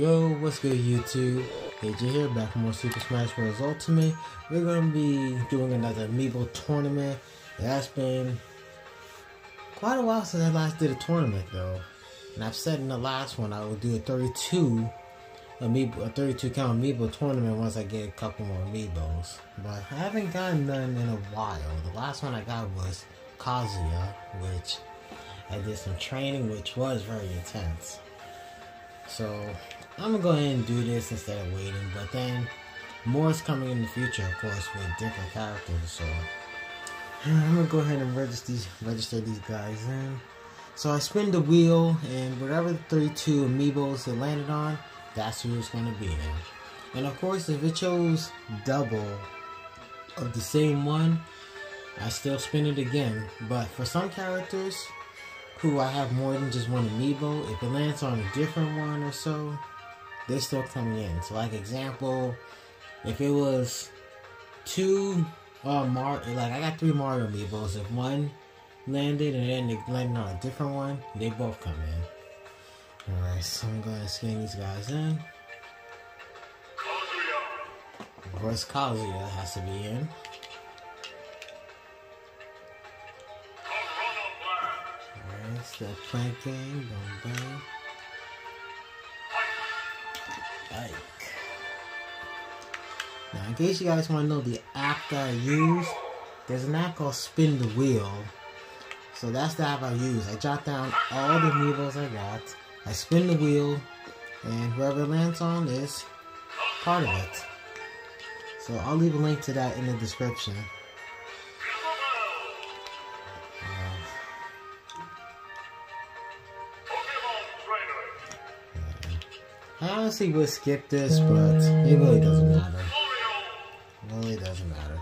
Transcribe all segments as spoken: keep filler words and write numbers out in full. Yo, what's good YouTube? A J here, back for more Super Smash Bros. Ultimate. We're going to be doing another Amiibo tournament. It has been quite a while since I last did a tournament though. And I've said in the last one I will do a thirty-two Amiibo, a thirty-two count Amiibo tournament once I get a couple more Amiibos. But I haven't gotten none in a while. The last one I got was Kazuya, which I did some training, which was very intense. So I'm gonna go ahead and do this instead of waiting, but then more is coming in the future, of course, with different characters. So I'm gonna go ahead and register these, register these guys in. So I spin the wheel, and whatever the thirty-two Amiibos it landed on, that's who it's gonna be in. And of course, if it chose double of the same one, I still spin it again. But for some characters who I have more than just one Amiibo, if it lands on a different one or so, they're still coming in. So like example, if it was two uh, Mario, like I got three Mario Amiibos, if one landed and then they landed on a different one, they both come in. Alright, so I'm going to scan these guys in. Of course Kazuya has to be in. That plank thing, boom, boom. Like. Now, in case you guys want to know the app that I use, there's an app called Spin the Wheel. So that's the app I use. I jot down all the Amiibos I got, I spin the wheel, and whoever lands on is part of it. So I'll leave a link to that in the description. I honestly would skip this, but it really doesn't matter. It really doesn't matter.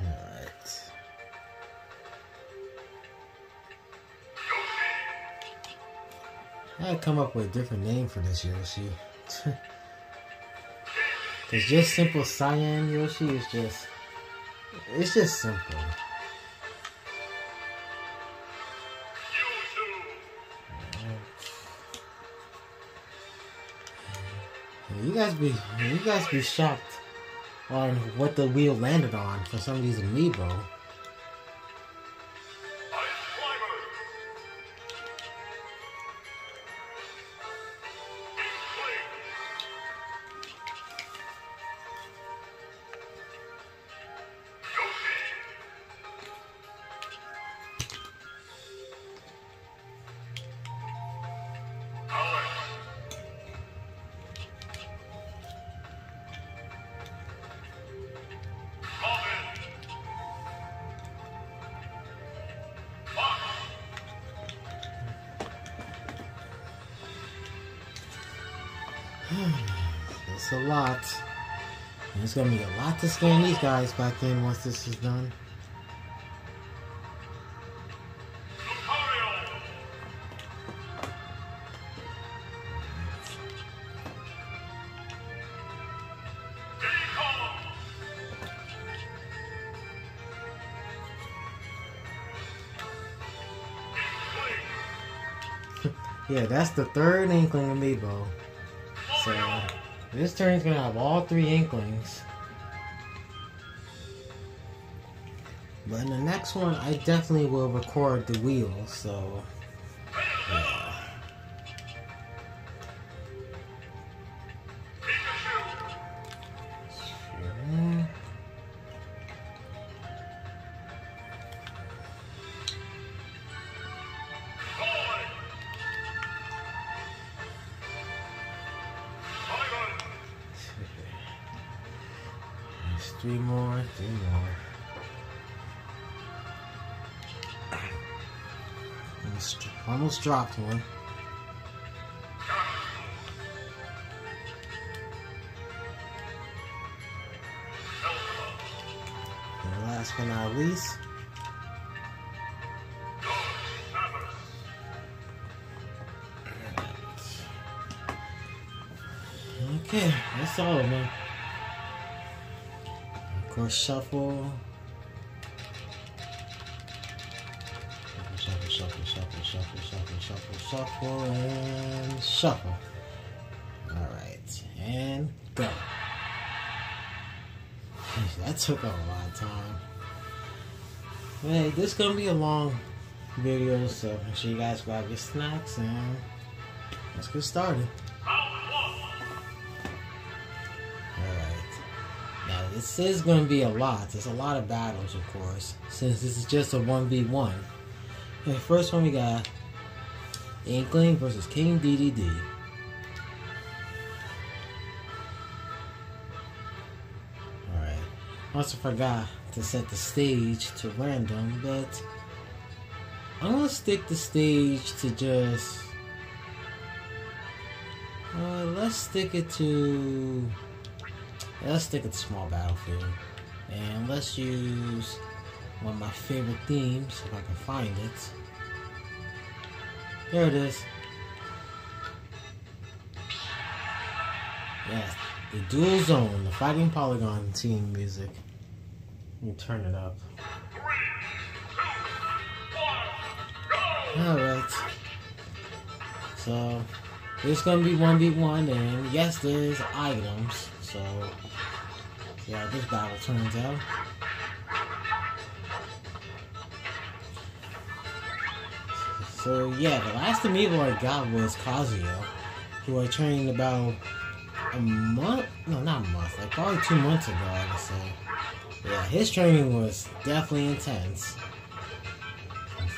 Alright. I had to come up with a different name for this Yoshi. It's just simple Cyan Yoshi is just... It's just simple. You guys be you guys be shocked on what the wheel landed on for some of these Amiibo. It's a lot. And it's gonna be a lot to scan these guys back then once this is done. Yeah, that's the third Inkling Amiibo. So, this turn is going to have all three Inklings. But in the next one, I definitely will record the wheel, so... Yeah. Sure. Three more, three more. Almost, almost dropped one. And last but not least. Okay, that's all, man. Of course, shuffle. Shuffle, shuffle, shuffle, shuffle. shuffle, shuffle, shuffle, shuffle, and shuffle. Alright, and go. That took a lot of time. Hey, this is gonna be a long video, so make sure you guys go out and get snacks, and let's get started. This is going to be a lot. There's a lot of battles, of course, since this is just a one v one. The first one we got Inkling versus King Dedede. Alright. Also forgot to set the stage to random, but I'm going to stick the stage to just... Uh, let's stick it to... Let's stick with Small Battlefield, and let's use one of my favorite themes, if I can find it. There it is. Yes, the Duel Zone, the Fighting Polygon team music. Let me turn it up. Alright. So, it's going to be one v one, and yes, there's items. So, see how this battle turns out. So, yeah, the last Amiibo I got was Kazuya, who I trained about a month, no, not a month, like probably two months ago, I would say. Yeah, his training was definitely intense.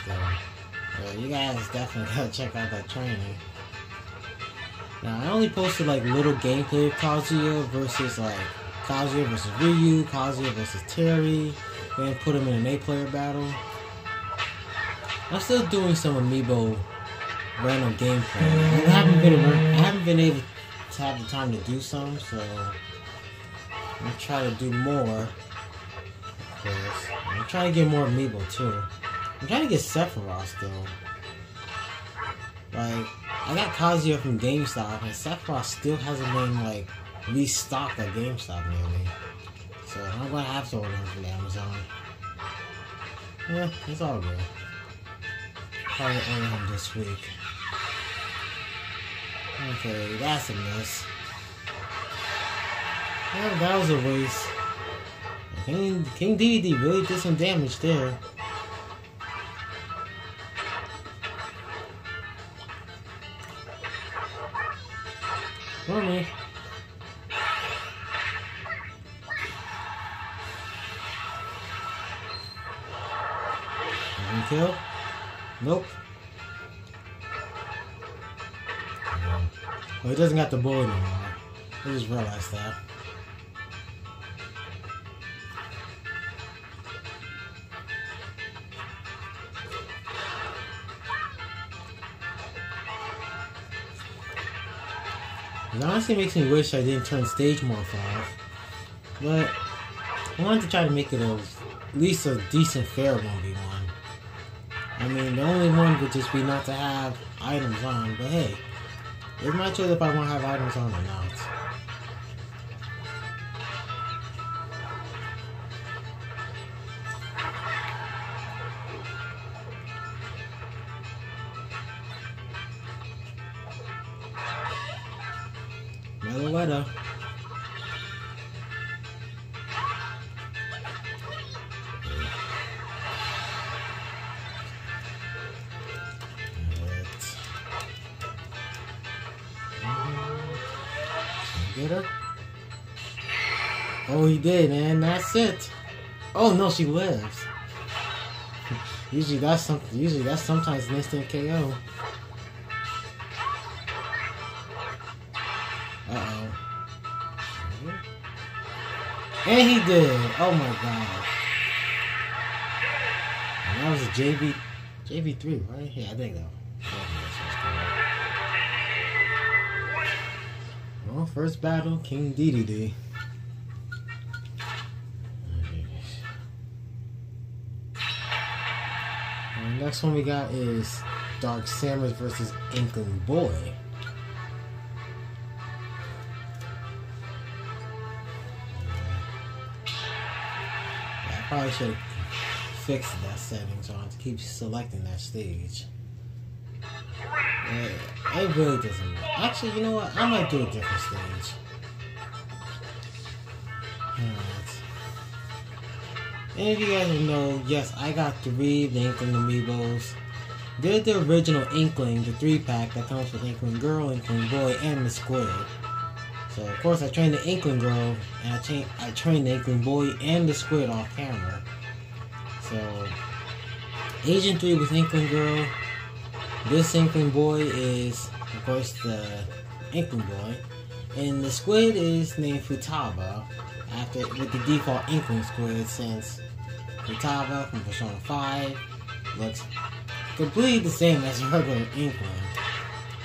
So, yeah, you guys definitely gotta check out that training. Now, I only posted like little gameplay of Kazuya versus like Kazuya versus Ryu, Kazuya versus Terry, and put him in an eight player battle. I'm still doing some Amiibo random gameplay. I haven't been I haven't been able to have the time to do some, so I'm gonna try to do more. Of course, I'm trying to get more Amiibo too. I'm trying to get Sephiroth though. Like. I got Kazuya from GameStop, and Sephiroth still hasn't been, like, restocked at GameStop nearly. So, I'm gonna have to order them from Amazon. Yeah, it's all good. Probably order them this week. Okay, that's a mess. Yeah, that was a waste. King, King Dedede really did some damage there. For me. One kill? Nope. Well, it doesn't got the bullet anymore. I just realized that. It honestly makes me wish I didn't turn stage morph off, but I wanted to try to make it a, at least a decent fair one v one. I mean, the only one would just be not to have items on, but hey, it's my choice if I want to have items on or not. Melee. Get her. Oh, he did, and that's it. Oh no, she lives. Usually that's something. Usually that's sometimes an instant K O. And he did! Oh my god. And that was a J V three, right? Yeah, I think that was. Well, first battle, King Dedede. And the next one we got is Dark Samus versus Inkling Boy. I probably should fix that setting so I don't have to keep selecting that stage. It, it really doesn't matter. Actually, you know what? I might do a different stage. Alright. And if you guys don't know, yes, I got three of the Inkling Amiibos. They're the original Inkling, the three pack that comes with Inkling Girl, Inkling Boy, and the Squid. So, of course, I trained the Inkling Girl, and I, trained, I trained the Inkling Boy and the Squid off camera. So, Agent three was Inkling Girl. This Inkling Boy is, of course, the Inkling Boy. And the Squid is named Futaba, after with the default Inkling Squid, since Futaba from Persona five looks completely the same as the regular Inkling.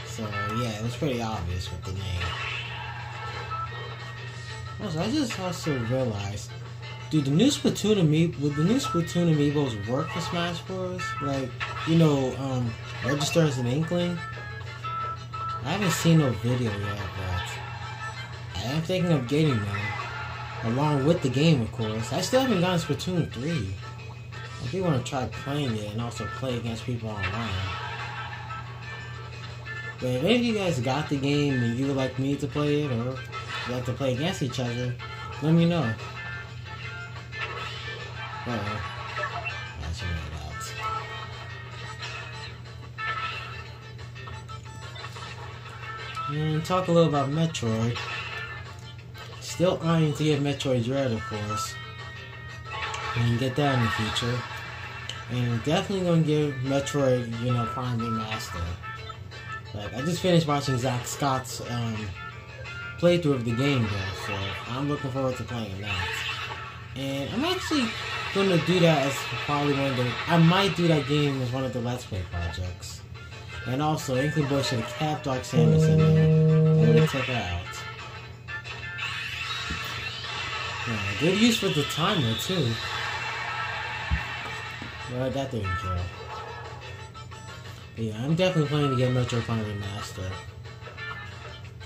So, yeah, it was pretty obvious with the name. Also, I just also realized, do the new Splatoon Amiibo, would the new Splatoon Amiibos work for Smash Bros? Like, you know, um, register as an Inkling? I haven't seen no video yet, but I am thinking of getting them, along with the game, of course. I still haven't gotten Splatoon three. I do want to try playing it and also play against people online. But if any of you guys got the game and you would like me to play it, or you like to play against each other, let me know. Uh-oh. That's really loud. And talk a little about Metroid. Still eyeing to get Metroid Dread, of course. And get that in the future. And definitely gonna give Metroid, you know, Prime Remaster. Like, I just finished watching Zach Scott's um, playthrough of the game, though, so I'm looking forward to playing that. And I'm actually gonna do that as probably one of the. I might do that game as one of the Let's Play projects. And also, Inkling Boy should have kept Dark Samus in there. I would have took her out. Yeah, good use for the timer, too. Well, that didn't care. But yeah, I'm definitely planning to get Metro Prime Remastered.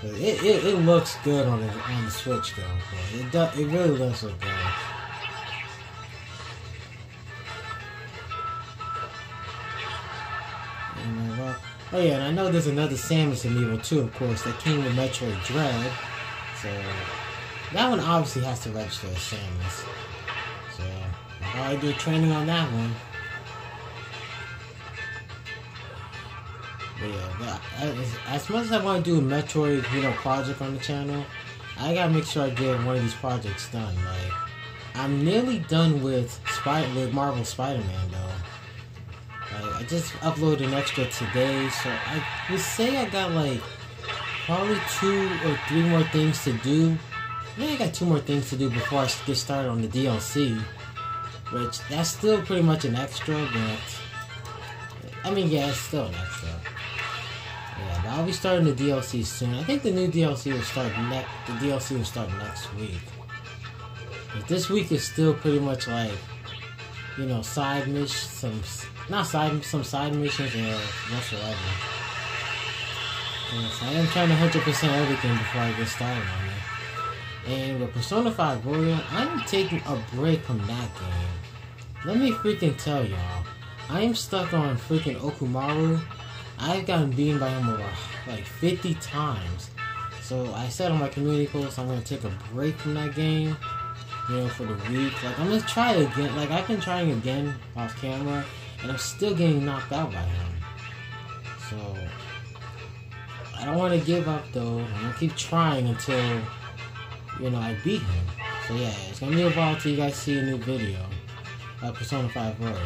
It, it, it looks good on the, on the Switch, though. It, do, it really looks so good. And, uh, oh yeah, and I know there's another Samus Amiibo too, of course, that came with Metroid Dread. So, that one obviously has to register as Samus. So, I'll already do training on that one. But yeah, as, as much as I want to do a Metroid, you know, project on the channel, I gotta make sure I get one of these projects done. Like, I'm nearly done with Spy with Marvel Spider-Man, though. Like, I just uploaded an extra today, so I would say I got like probably two or three more things to do. Maybe I got two more things to do before I get started on the D L C, which that's still pretty much an extra, but I mean, yeah, it's still an extra. Yeah, but I'll be starting the D L C soon. I think the new D L C will start next. The D L C will start next week. But this week is still pretty much like, you know, side missions, some not side, some side missions or whatsoever. Yeah, so I am trying to one hundred percent everything before I get started on it. And with Persona five Royal, I'm taking a break from that game. Let me freaking tell y'all, I am stuck on freaking Okumaru. I've gotten beaten by him over like fifty times. So I said on my community post, I'm going to take a break from that game, you know, for the week. Like, I'm going to try it again. Like, I've been trying again off camera, and I'm still getting knocked out by him. So, I don't want to give up, though. I'm going to keep trying until, you know, I beat him. So yeah, it's going to be a while till you guys see a new video of Persona five Royal.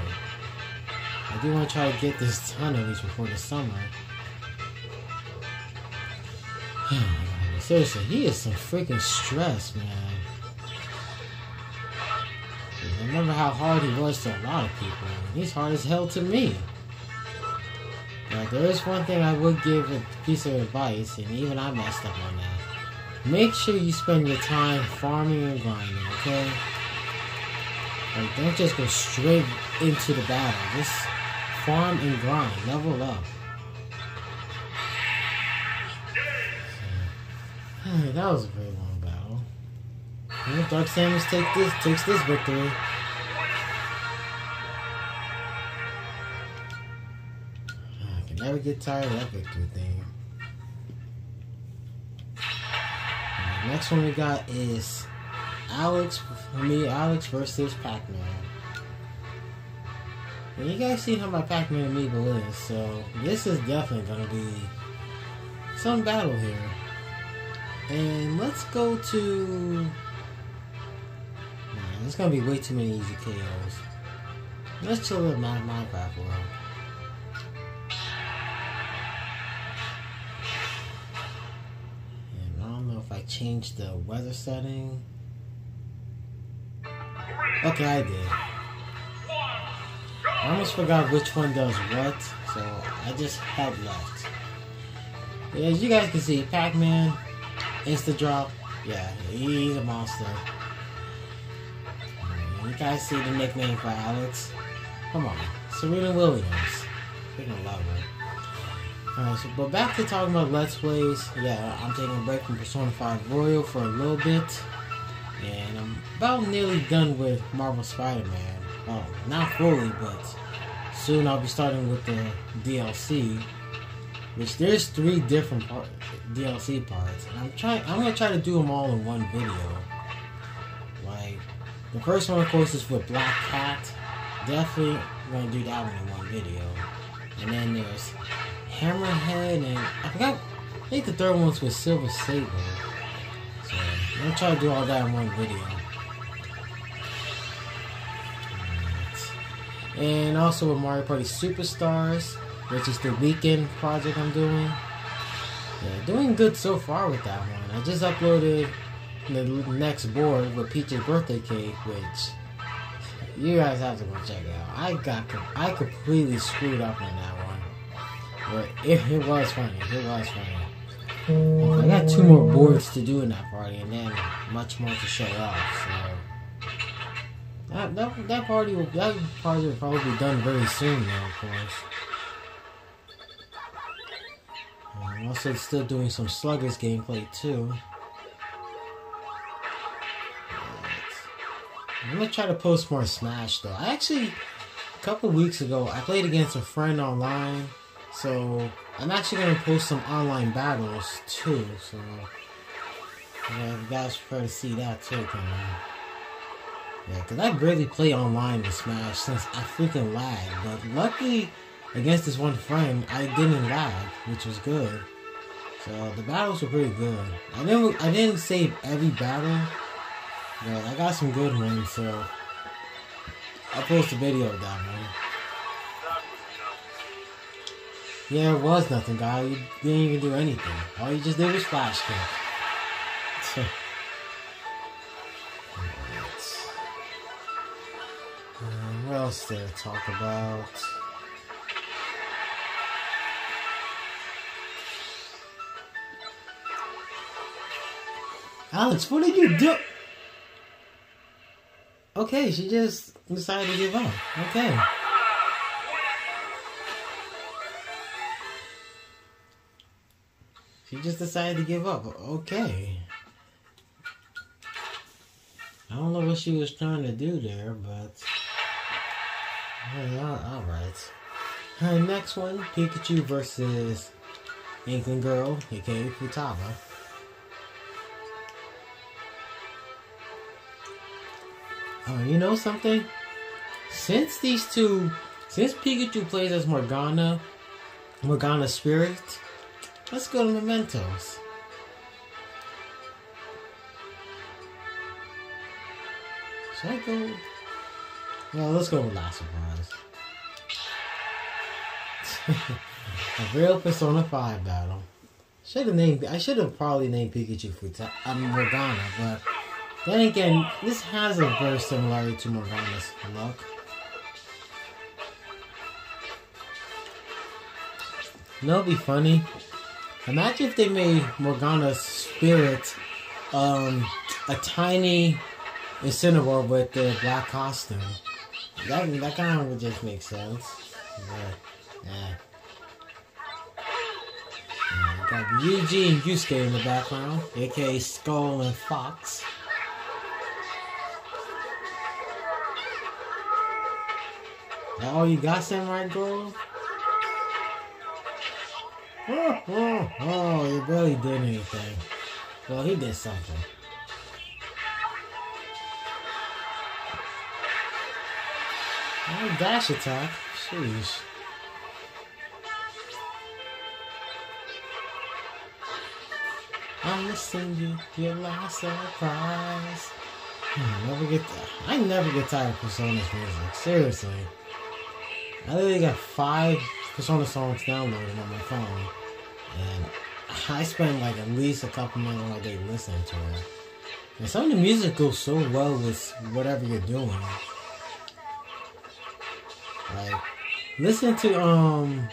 I do want to try to get this done at least before the summer. Seriously, he is some freaking stress, man. I remember how hard he was to a lot of people. He's hard as hell to me. But there is one thing I would give a piece of advice, and even I messed up on that. Make sure you spend your time farming and grinding, okay? Like, don't just go straight into the battle. Just farm and grind. Level up. So, that was a very long battle. And if Dark Samus take this, takes this victory. Okay, ever get tired of that victory thing. The next one we got is Alex, for me, Alex versus Pac-Man. And you guys see how my Pac-Man Amiibo is, so this is definitely going to be some battle here. And let's go to... Nah, it's going to be way too many easy K Os. Let's chill with my Minecraft world. And I don't know if I changed the weather setting. Okay, I did. I almost forgot which one does what, so I just had left. Yeah, as you guys can see, Pac-Man, insta drop. Yeah, he's a monster. You guys see the nickname for Alex? Come on, Serena Williams. We're gonna love her. Alright, so, but back to talking about Let's Plays. Yeah, I'm taking a break from Persona five Royal for a little bit. And I'm about nearly done with Marvel Spider-Man. Oh, not fully, but soon I'll be starting with the D L C, which there's three different part, D L C parts, and I'm trying. I'm gonna try to do them all in one video. Like the first one, of course, is with Black Cat. Definitely gonna do that one in one video. And then there's Hammerhead, and I forgot. I think the third one's with Silver Sable. So I'm gonna try to do all that in one video. And also with Mario Party Superstars, which is the weekend project I'm doing. Yeah, doing good so far with that one. I just uploaded the next board with Peach's birthday cake, which you guys have to go check out. I got I completely screwed up on that one, but it, it was funny. It was funny. I got two more boards to do in that party, and then much more to show off. So. That, that, that party will that party will probably be done very soon now, of course. I'm also still doing some Sluggers gameplay too. But I'm gonna try to post more Smash though. I actually, a couple weeks ago, I played against a friend online, so I'm actually gonna post some online battles too. So yeah, you guys prefer to see that too, coming up. Yeah, because I barely play online with Smash since I freaking lag, but luckily against this one friend, I didn't lag, which was good. So the battles were pretty good. I didn't, I didn't save every battle, but I got some good ones, so I'll post a video of that one. Yeah, it was nothing, guy. You didn't even do anything. All you just did was flash kick. What else did I talk about? Alex, what did you do? Okay, she just decided to give up. Okay. She just decided to give up. Okay. I don't know what she was trying to do there, but... Alright. Right. Next one, Pikachu versus Inkling Girl, aka Futaba. Oh, you know something? Since these two, since Pikachu plays as Morgana, Morgana's spirit, let's go to Mementos. Should I go? Well, let's go with Last Surprise. A real Persona five battle. Should have named. I should have probably named Pikachu Futa. I mean Morgana, but then again, this has a very similarity to Morgana's look. You know, it'd be funny. Imagine if they made Morgana's spirit um, a tiny Incineroar with the black costume. That, that kind of would just make sense. But, yeah. yeah. Got Yuji and Yusuke in the background, aka Skull and Fox. Is that all you got, Samurai Girl? Oh, oh, oh, you barely did anything. Well, he did something. Oh, dash attack. Jeez. I'm gonna send you your last surprise. I never get I never get tired of Persona's music. Seriously. I literally got five Persona songs downloaded on my phone. And I spend like at least a couple minutes all day listening to it. And some of the music goes so well with whatever you're doing. Like, listen to um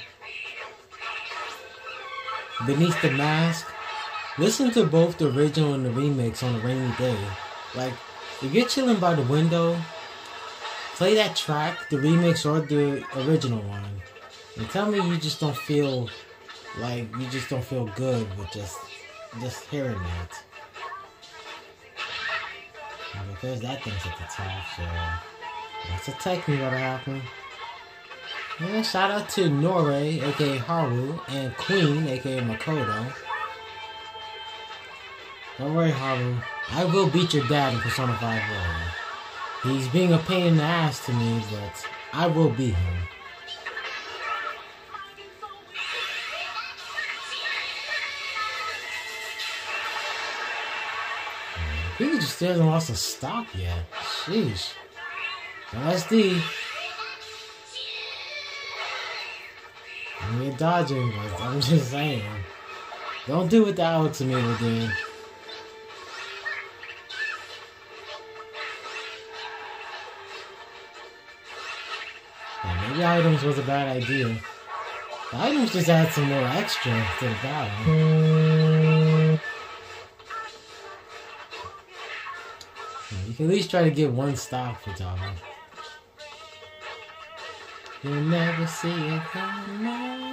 Beneath the Mask. Listen to both the original and the remix on a rainy day. Like, if you're chilling by the window, play that track, the remix or the original one, and tell me you just don't feel like you just don't feel good with just just hearing that. Now, because that thing's at the top, so that's a technique that'll happen. And shout out to Nore, aka Haru, and Queen, aka Makoto. Don't worry, Haru. I will beat your dad in Persona five Royal. He's being a pain in the ass to me, but I will beat him. He just hasn't lost a stop yet. Sheesh. S D. I'm mean, dodging, but I'm just saying. Don't do what the Alex Amiibo did. The items was a bad idea. The items just add some more extra to the battle. You can at least try to get one stop for Futaba. You'll never see it coming.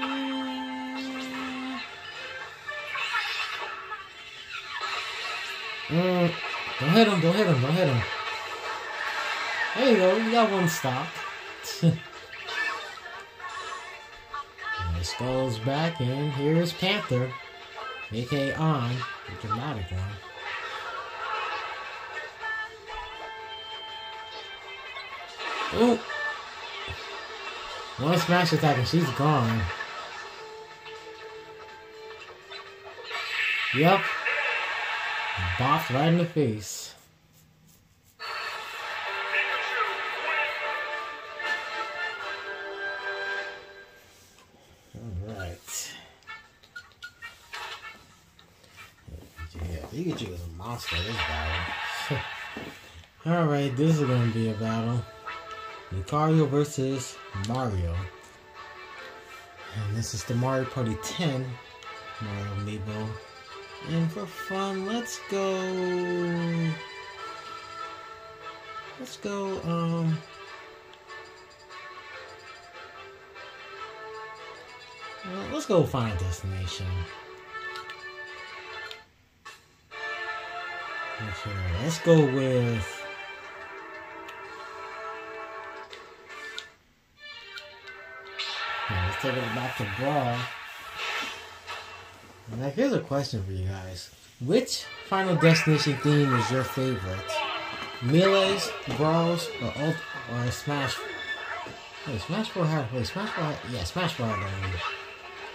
Mm. Don't hit him, don't hit him, don't hit him. There you go, you got one stop. Skull's back, and here's Panther, aka On, the dramatic one. Oh! One smash attack and she's gone. Yep. Bopped right in the face. Pikachu is a monster this battle. Alright, this is gonna be a battle. Lucario versus Mario. And this is the Mario Party ten Mario Amiibo. And for fun, let's go. Let's go, um. Well, let's go Final Destination. Okay, let's go with okay, let's take it back to Brawl. Now here's a question for you guys. Which Final Destination theme is your favorite? Melee's, Brawl's, or Ult or Smash? Wait, Smash Bros. Had wait, Smash Bros. Yeah, Smash Bros. Had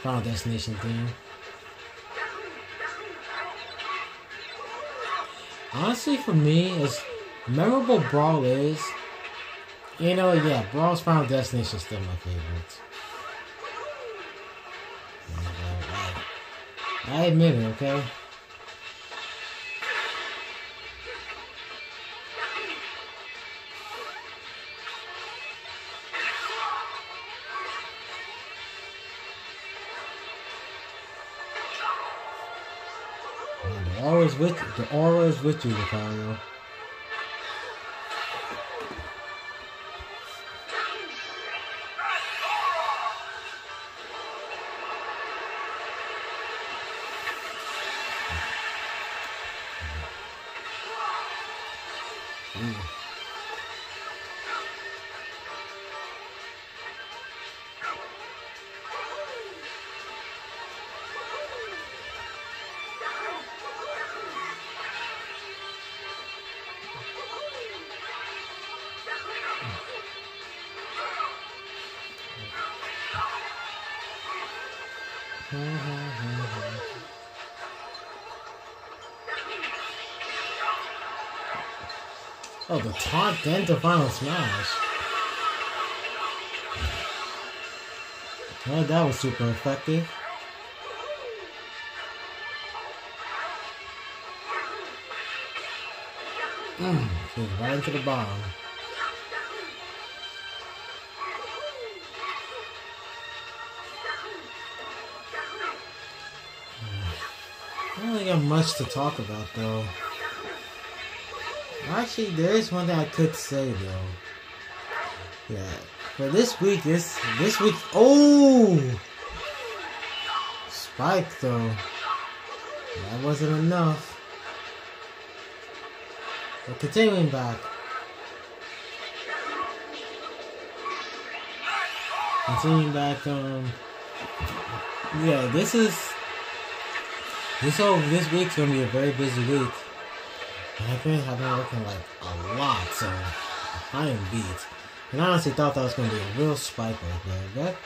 Final Destination theme. Honestly, for me, as memorable Brawl is, you know, yeah, Brawl's Final Destination is still my favorite. I admit it, okay? With the aura is with you, Lucario. Mm. Oh, the taunt then to Final Smash. Oh, that was super effective. Mm, goes right into the bomb. I don't really got much to talk about though. Actually, there is one that I could say though. Yeah, for this week is this week. Oh, spike though. That wasn't enough. But continuing back. Continuing back, um yeah, this is this whole this week's gonna be a very busy week. I've been I've been working like a lot, so I am beat. And I honestly thought that was gonna be a real spike right there, but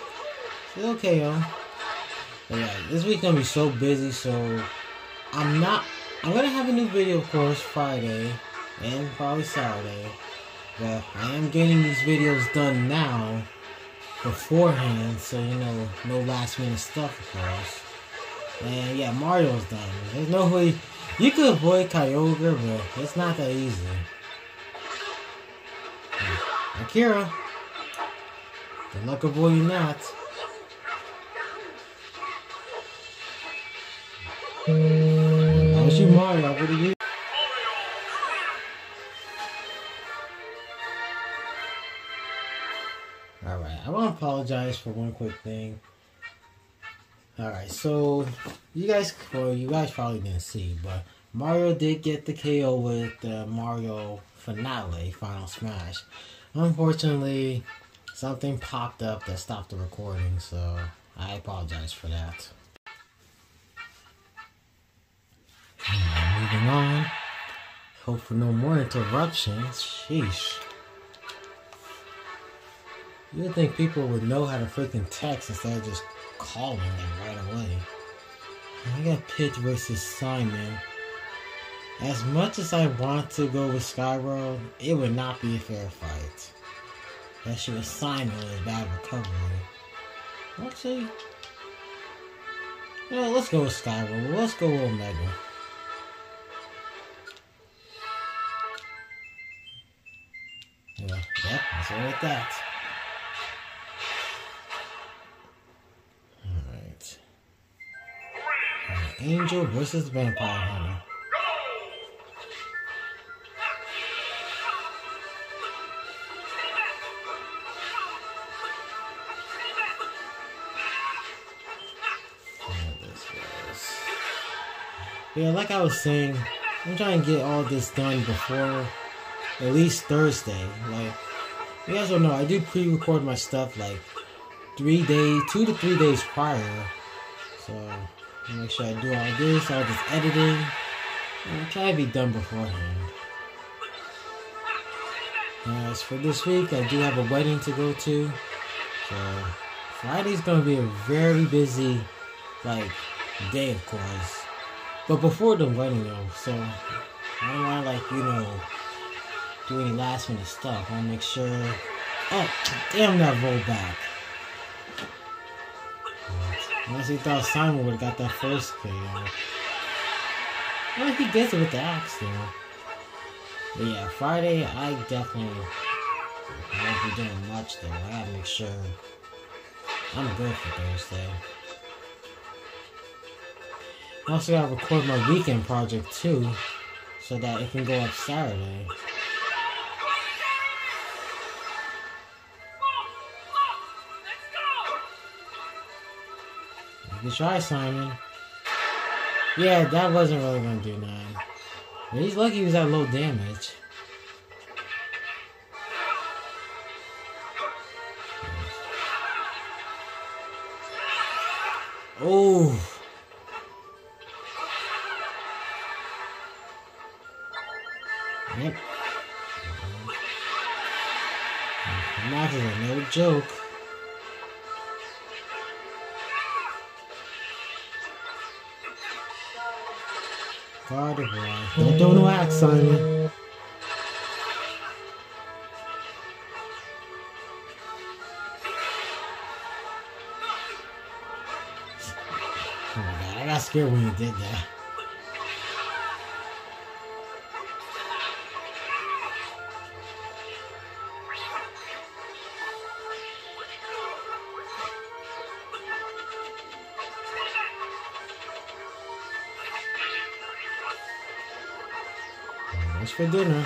it's okay, y'all. But yeah, this week's gonna be so busy, so I'm not I'm gonna have a new video of course Friday. And probably Saturday, but I am getting these videos done now, beforehand, so you know, no last minute stuff of course. And yeah, Mario's done. There's no way, you could avoid Kyogre, but it's not that easy. Akira, good luck avoiding that. I wish you Mario, what do you? I want to apologize for one quick thing. Alright, so you guys, well, you guys probably didn't see, but Mario did get the K O with the Mario finale, Final Smash. Unfortunately, something popped up that stopped the recording, so I apologize for that. Moving on. Hope for no more interruptions. Sheesh. You would think people would know how to freaking text instead of just calling them right away. I got pitch versus Simon. As much as I want to go with Sky World, it would not be a fair fight. That shit was Simon with bad recovery. Actually, you know, let's go with Sky World. Let's go with Omega. Yeah, yeah, that's all with that. Angel versus Vampire Hunter. This was. Yeah, like I was saying, I'm trying to get all this done before at least Thursday. Like, you guys don't know, I do pre-record my stuff like three days, two to three days prior. So make sure I do all this, all this editing, and I'll try to be done beforehand. As for this week, I do have a wedding to go to, so Friday's gonna be a very busy, like, day of course. But before the wedding though, so I don't wanna, like, you know, do any last minute stuff. I'll make sure. Oh, damn that roll back. Unless he thought Simon would've got that first K O. Well, he gets it with the axe, though. But yeah, Friday, I definitely won't be doing much, though. I gotta make sure I'm good for Thursday. I also gotta record my weekend project, too, so that it can go up Saturday. Good try, Simon. Yeah, that wasn't really gonna do nothing. But he's lucky he was at low damage. Oh. Yep. Not even no joke. God of War. Don't throw no axe, Simon. Oh my God, I got scared when you did that. For dinner.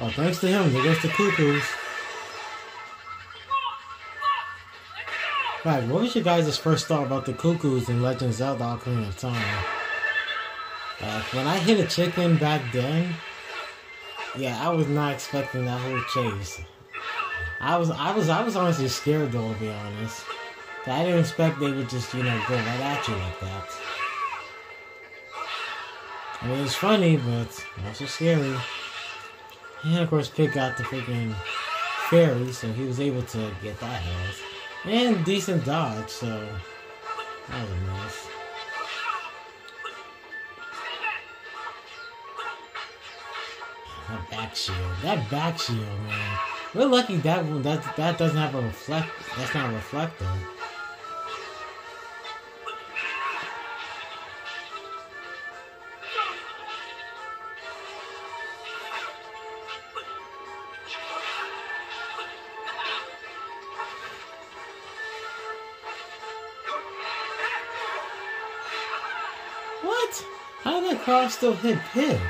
Oh, thanks to him, there goes the cuckoos. Right, what was your guys' first thought about the cuckoos in Legend of Zelda Ocarina of Time? Uh, when I hit a chicken back then, yeah, I was not expecting that whole chase. I was, I was, I was honestly scared though, to be honest. I didn't expect they would just, you know, go right at you like that. I mean, it's funny, but also scary. And of course, Pig got the freaking fairy, so he was able to get that health. And decent dodge, so that was nice. That back shield, that back shield, man. We're lucky that that that doesn't have a reflect. That's not a reflector. Still hit pit.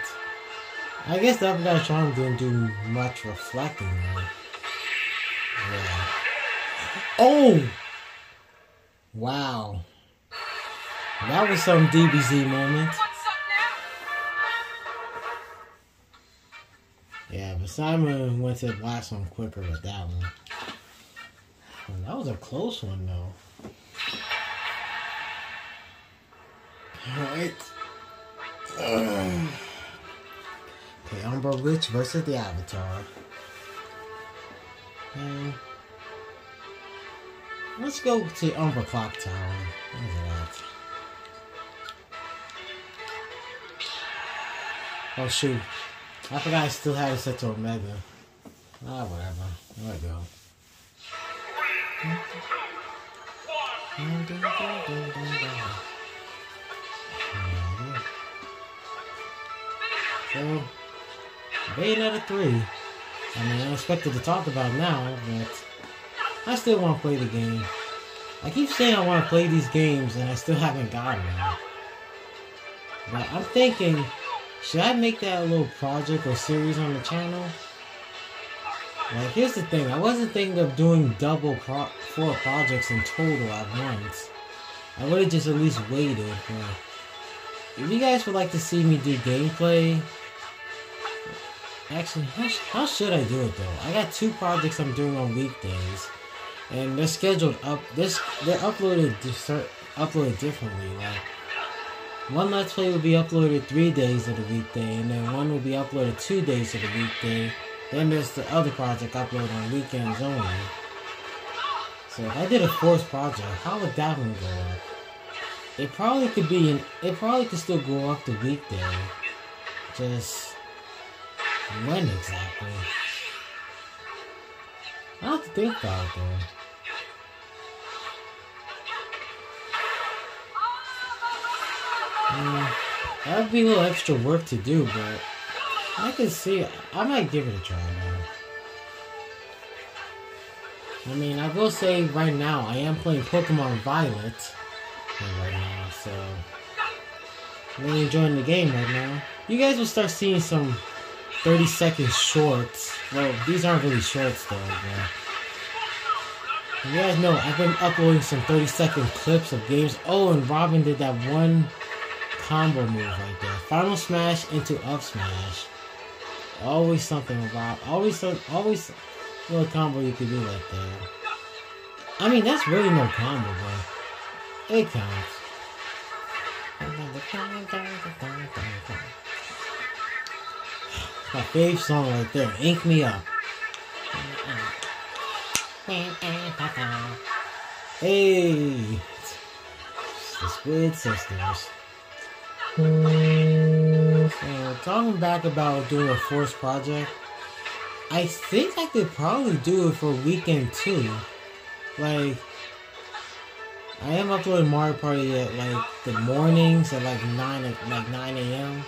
I guess that that charm didn't do much reflecting. Yeah. Oh! Wow. That was some D B Z moment. Yeah, but Simon went to the last one quicker with that one. Well, that was a close one though. Alright. Okay, Umbra Witch versus the Avatar. Um, let's go to Umbra Clock Tower. Look at that. Oh shoot. I forgot I still had it set to Omega. Ah, whatever. There we go. So, eight out of three. I mean, I expected to talk about now, but I still want to play the game. I keep saying I want to play these games, and I still haven't gotten them. But I'm thinking, should I make that a little project or series on the channel? Like, here's the thing. I wasn't thinking of doing double pro four projects in total at once. I would have just at least waited for... If you guys would like to see me do gameplay, actually, how, sh how should I do it though? I got two projects I'm doing on weekdays, and they're scheduled up. This they're uploaded di uploaded differently. Like one Let's Play will be uploaded three days of the weekday, and then one will be uploaded two days of the weekday. Then there's the other project uploaded on weekends only. So if I did a fourth project, how would that one go up? It probably could be an, it probably could still go up the weekday. Just when exactly? I have to think about it though. Um, that would be a little extra work to do, but I could see, I might give it a try now. I mean, I will say right now, I am playing Pokemon Violet right now, so I'm really enjoying the game right now. You guys will start seeing some thirty second shorts. Well, these aren't really shorts though, but you guys know I've been uploading some thirty second clips of games. Oh, and Robin did that one combo move right there. Final smash into up smash. Always something about always some always little combo you could do like that. I mean, that's really no combo, but it counts. My fave song right there. Ink Me Up. Hey! It's the Squid Sisters. So, talking back about doing a forced project, I think I could probably do it for weekend two. Like, I am uploading Mario Party at like the mornings at like nine at like nine a.m.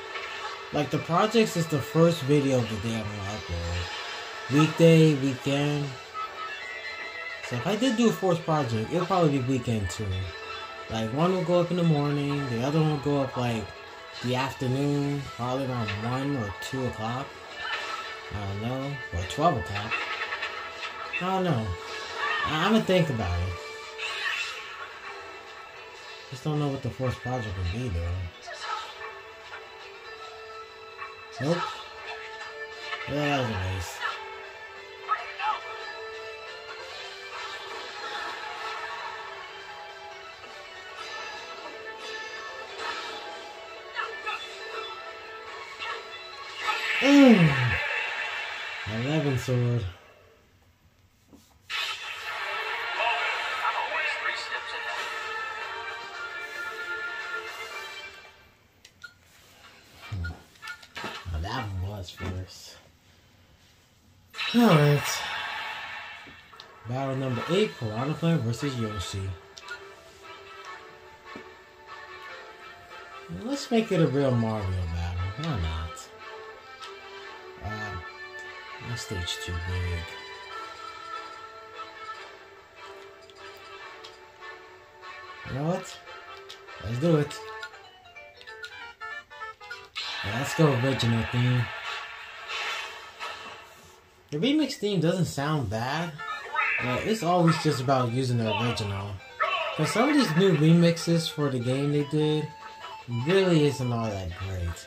Like the projects is the first video of the day I'm gonna upload. Weekday, weekend. So if I did do a forced project, it'll probably be weekend two. Like one will go up in the morning, the other one will go up like the afternoon, probably around one or two o'clock. I don't know, or twelve o'clock. I don't know. I- I'm gonna think about it. Just don't know what the forced project would be though. Nope. Yeah, that was nice. eleven sword. Hmm. Well, that one was first. Alright. Battle number eight, Piranha Plant versus Yoshi. Let's make it a real Mario battle. Why not? Uh, my stage too big. You know what? Let's do it. Yeah, let's go original theme. The remix theme doesn't sound bad, but it's always just about using the original. Cause some of these new remixes for the game they did really isn't all that great.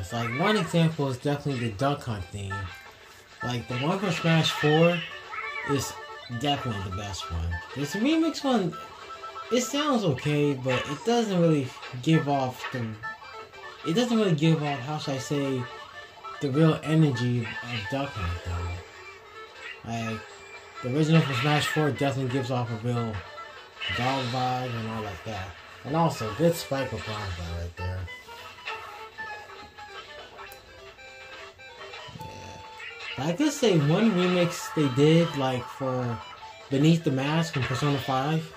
It's like one example is definitely the Duck Hunt theme. Like the one from Smash four is definitely the best one. This remix one, it sounds okay, but it doesn't really give off the, it doesn't really give off, how should I say, the real energy of Duck Hunt though. Like the original from Smash four definitely gives off a real dog vibe and all like that. And also good spike of combo right there. I could say one remix they did, like for Beneath the Mask from Persona five,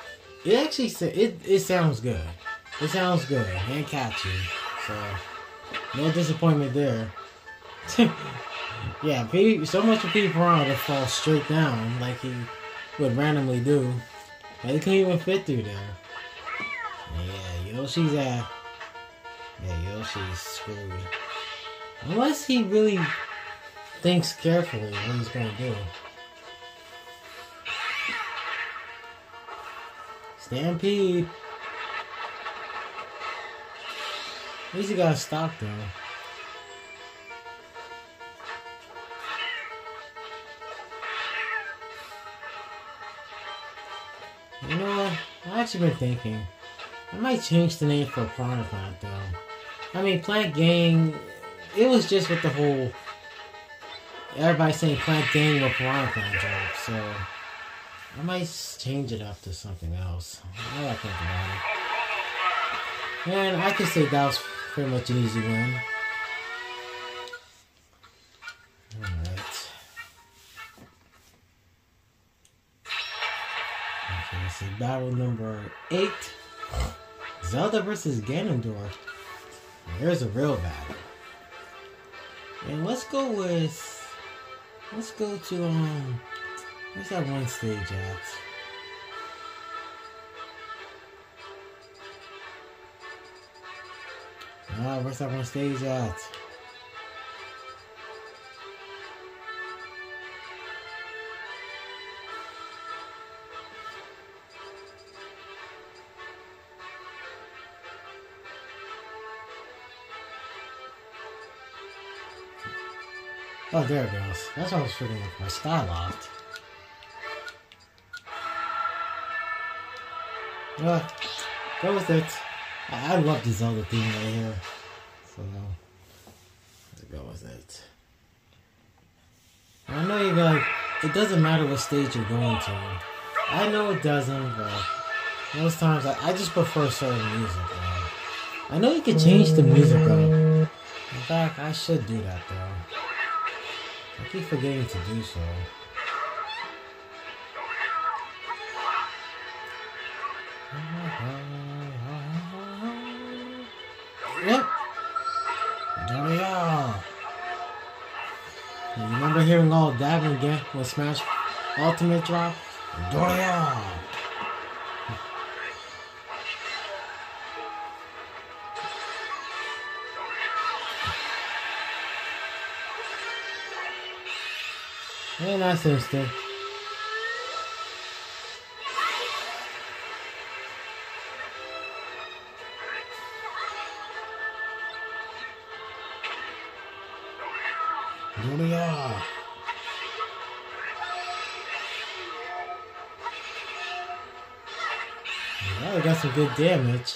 it actually it it sounds good. It sounds good and catchy, so no disappointment there. Yeah, so much of Pete Piranha to fall straight down like he would randomly do, but he couldn't even fit through there. Yeah, Yoshi's at yeah Yoshi's screwy unless he really thinks carefully what he's gonna do. Stampede. At least he got stopped though. You know what? I've actually been thinking. I might change the name for Piranha Plant though. I mean, Plant Gang, it was just with the whole everybody's saying Plant Gang or Piranha Plant joke, so I might change it up to something else. I gotta think about it. And I could say that was pretty much an easy win. Alright. Okay, so battle number eight. Zelda versus Ganondorf. Here's a real battle. And let's go with... Let's go to, um, where's that one stage at? Ah, where's that one stage at? Oh, there it goes. That's what I was freaking looking for. Skyloft. Uh, go with it. I, I love the Zelda theme right here. So, let's go with it. I know you're like, it doesn't matter what stage you're going to. I know it doesn't, but most times I, I just prefer certain music. Right? I know you can change the music though. In fact, I should do that though. I keep forgetting to do so. Yep. There we are. You remember hearing all that again when Smash Ultimate dropped? There we are. And that's instant. Here we are. Well, we got some good damage.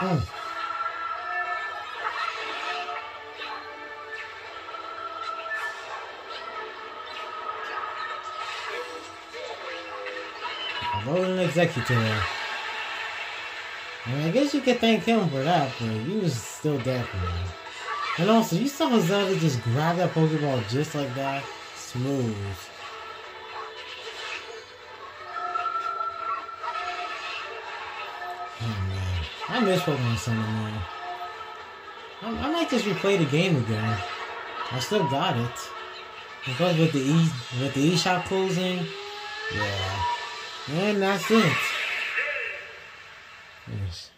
Oh. I'm rolling executor. I mean, I guess you could thank him for that, but you was still dead for that. And also, you saw Zelda just grab that Pokeball just like that? Smooth. I miss Pokemon Sun and Moon. I, I might just replay the game again. I still got it. Because with the e with the eShop closing, yeah, and that's it. Yes.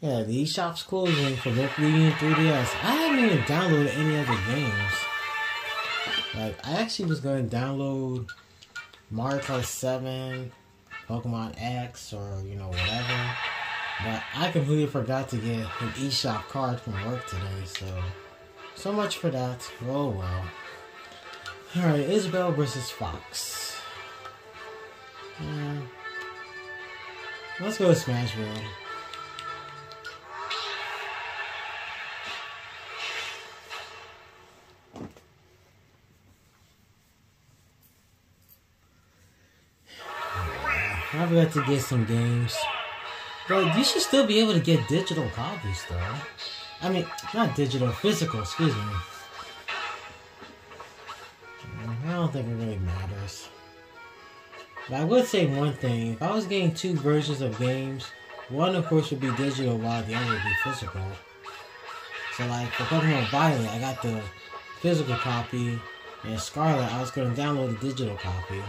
Yeah, the eShop's closing for both Wii and three D S. I haven't even downloaded any other games. Like I actually was going to download Mario Kart seven, Pokemon X, or you know whatever. But I completely forgot to get an eShop card from work today, so... So much for that. Oh well. Alright, Isabelle versus Fox. Um, let's go with Smash Bros. I forgot to get some games. Bro, you should still be able to get digital copies, though. I mean, not digital, physical, excuse me. I don't think it really matters. But I would say one thing. If I was getting two versions of games, one, of course, would be digital while the other would be physical. So, like, for Pokemon Violet, I got the physical copy, and Scarlet, I was going to download the digital copy.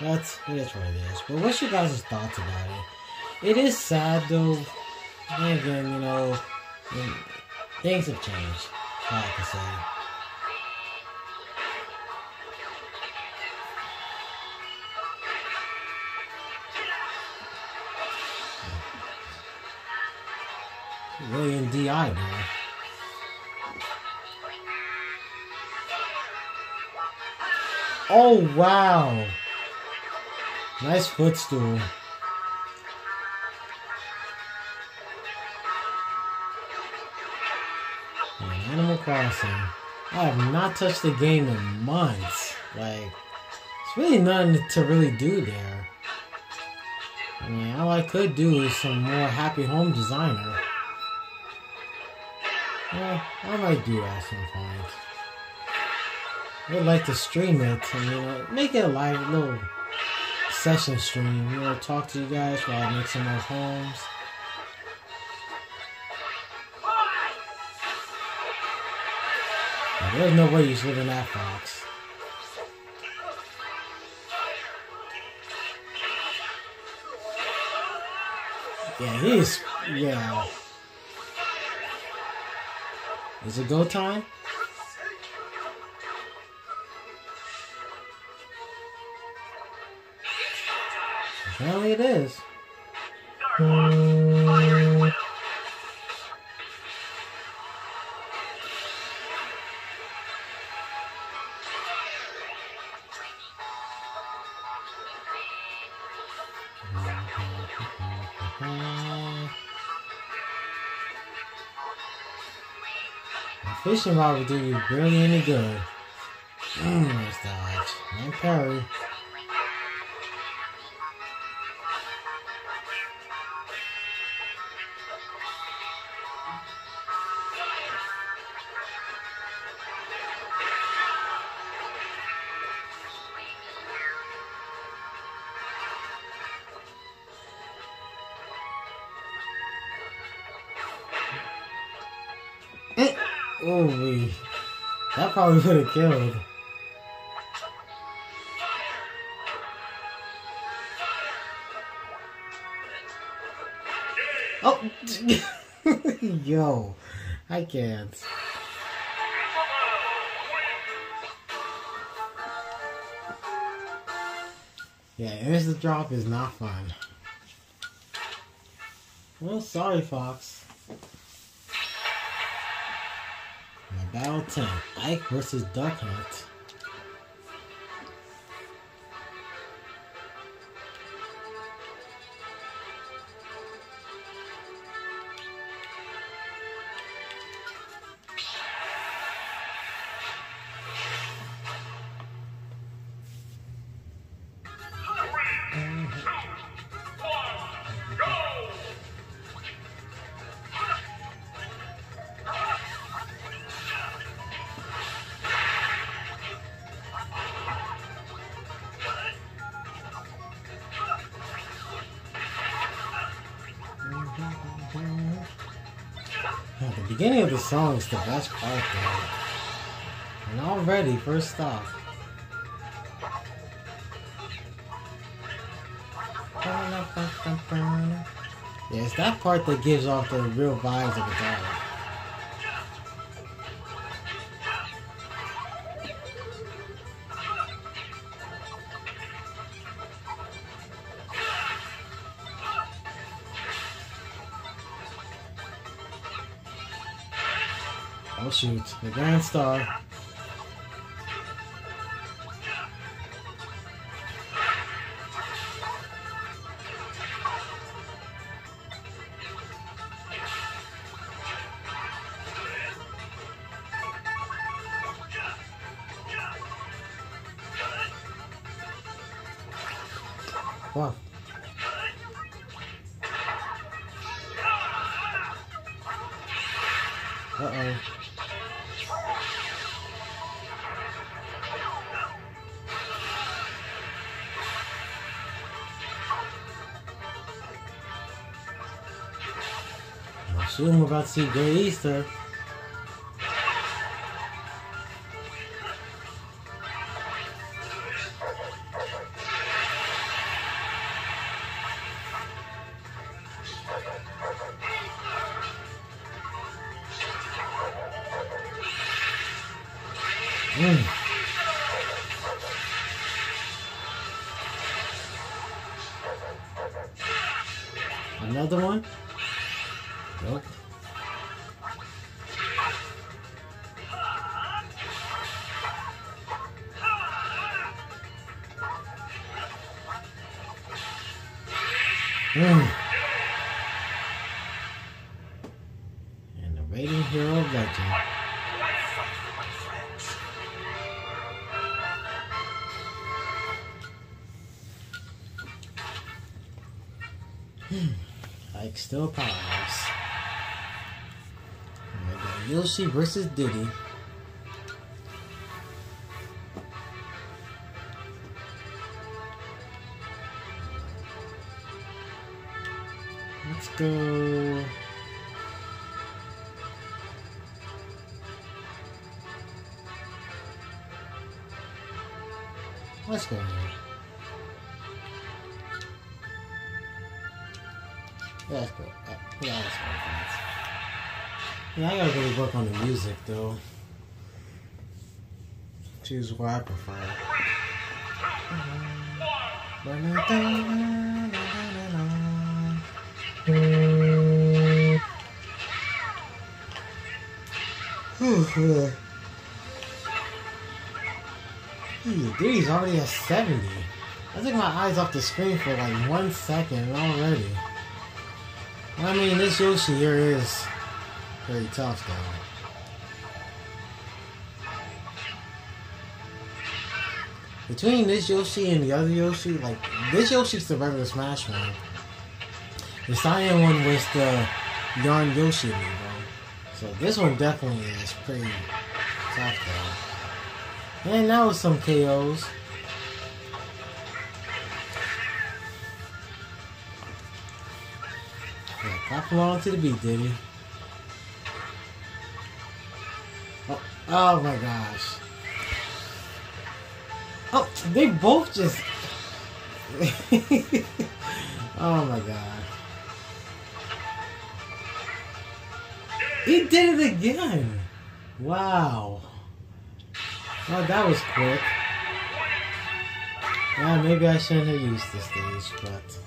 That's, that's what it is. But what's your guys' thoughts about it? It is sad though. And again, you know, things have changed, like I said. William D I, man. Oh, wow. Nice footstool. Animal Crossing. I have not touched the game in months. Like, it's really nothing to really do there. I mean, all I could do is some more Happy Home Designer. Well, I might do that sometimes. I would like to stream it and, you know, make it a live little session stream. You know, talk to you guys while I make some more homes. Now, there's no way you should live in that Fox. Yeah, he's yeah. Is it go time? Apparently it is. Fishing rod will do you barely any good. Mmm, that's dodge. And parry. Ooh, that probably would have killed. Oh, yo, I can't. Yeah, instant drop is not fun. Well, sorry, Fox. Battle ten, Ike versus Duck Hunt. Beginning of the song is the best part though. And already, first stop. Yeah, it's that part that gives off the real vibes of the battle. Oh shoot, the Grand Star. Wow. Uh-oh. Soon we're about to see Great Easter. Mm. Another one? Nope. Mm. And the raiding hero of legend. Hmm. Like still powers. Yoshi versus Diddy. Let's go. Let's go. Yeah, that's cool. Yeah, that's cool. Yeah, I gotta really work on the music though. Choose what I prefer. Ugh. He's already at seventy. I took my eyes off the screen for like one second already. I mean, this Yoshi here is very tough though. Between this Yoshi and the other Yoshi, like, this Yoshi's the regular Smash one. The Cyan one was the Yarn Yoshi Amiibo. So this one definitely is pretty tough though. And that was some K Os. Yeah, pop along to the beat, Diddy. Oh, oh my gosh. Oh, they both just... Oh my god. He did it again. Wow. Oh, that was quick. Yeah, maybe I shouldn't have used this stage, but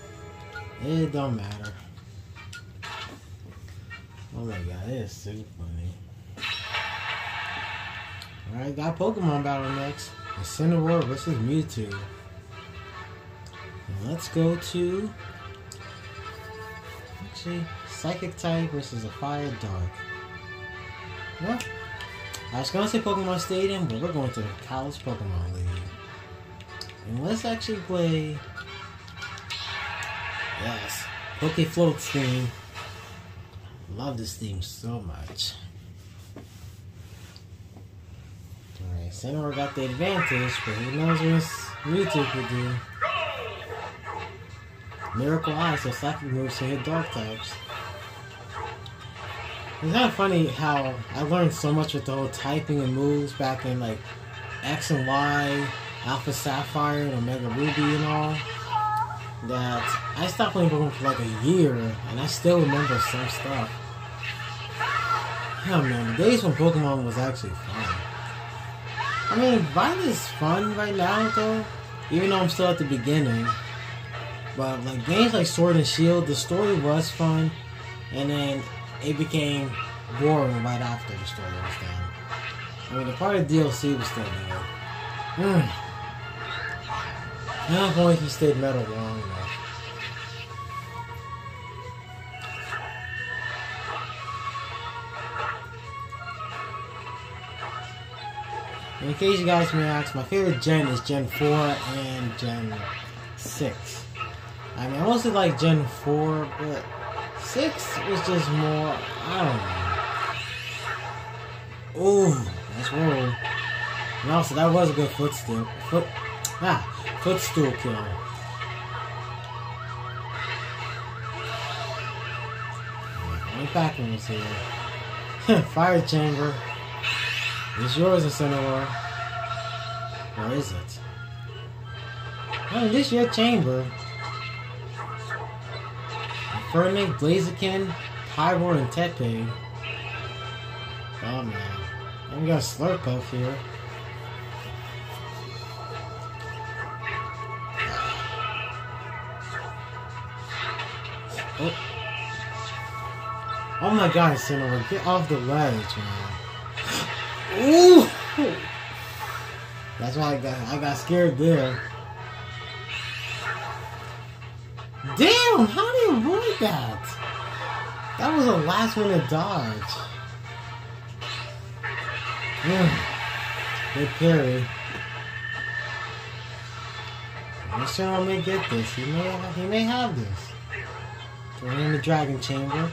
it don't matter. Oh my god, it is super funny. Alright, got Pokemon battle next. Incineroar versus Mewtwo. And let's go to... Actually, Psychic type versus a Fire Dark. What? I was going to say Pokemon Stadium, but we're going to the College Pokemon League. And let's actually play... Yes. PokeFloat's theme. Love this theme so much. Alright, Senor got the advantage, but who knows what Mewtwo could do. Miracle Eyes are psychic moves to hit dark types. It's kind of funny how I learned so much with the whole typing and moves back in like X and Y, Alpha Sapphire, and Omega Ruby and all, that I stopped playing Pokemon for like a year and I still remember some stuff. Hell man, the days when Pokemon was actually fun. I mean, Violet is fun right now though, even though I'm still at the beginning. But like games like Sword and Shield, the story was fun, and then it became boring right after the story was done. I mean, the part of D L C was still there. Mm. Not only he stayed metal long enough. And in case you guys may ask, my favorite gen is Gen four and Gen six. I mean, I mostly like Gen four, but... Six was just more, I don't know. Ooh, that's rude. And also, that was a good footstool. Foot, ah, footstool kill. Only Pac-Man was here. Fire Chamber. It's yours, Incineroar. Or is it? Oh, is this your chamber? Ferment, Blaziken, Pyro, and Tepe. Oh man. And we got Slurpuff here. Oh, oh my god, Incineroar, get off the ledge, man. Ooh! That's why I got I got scared there. Damn, how do you avoid that? That was the last one to dodge. Good parry. Mister may get this. He may have, he may have this. We're in the Dragon Chamber.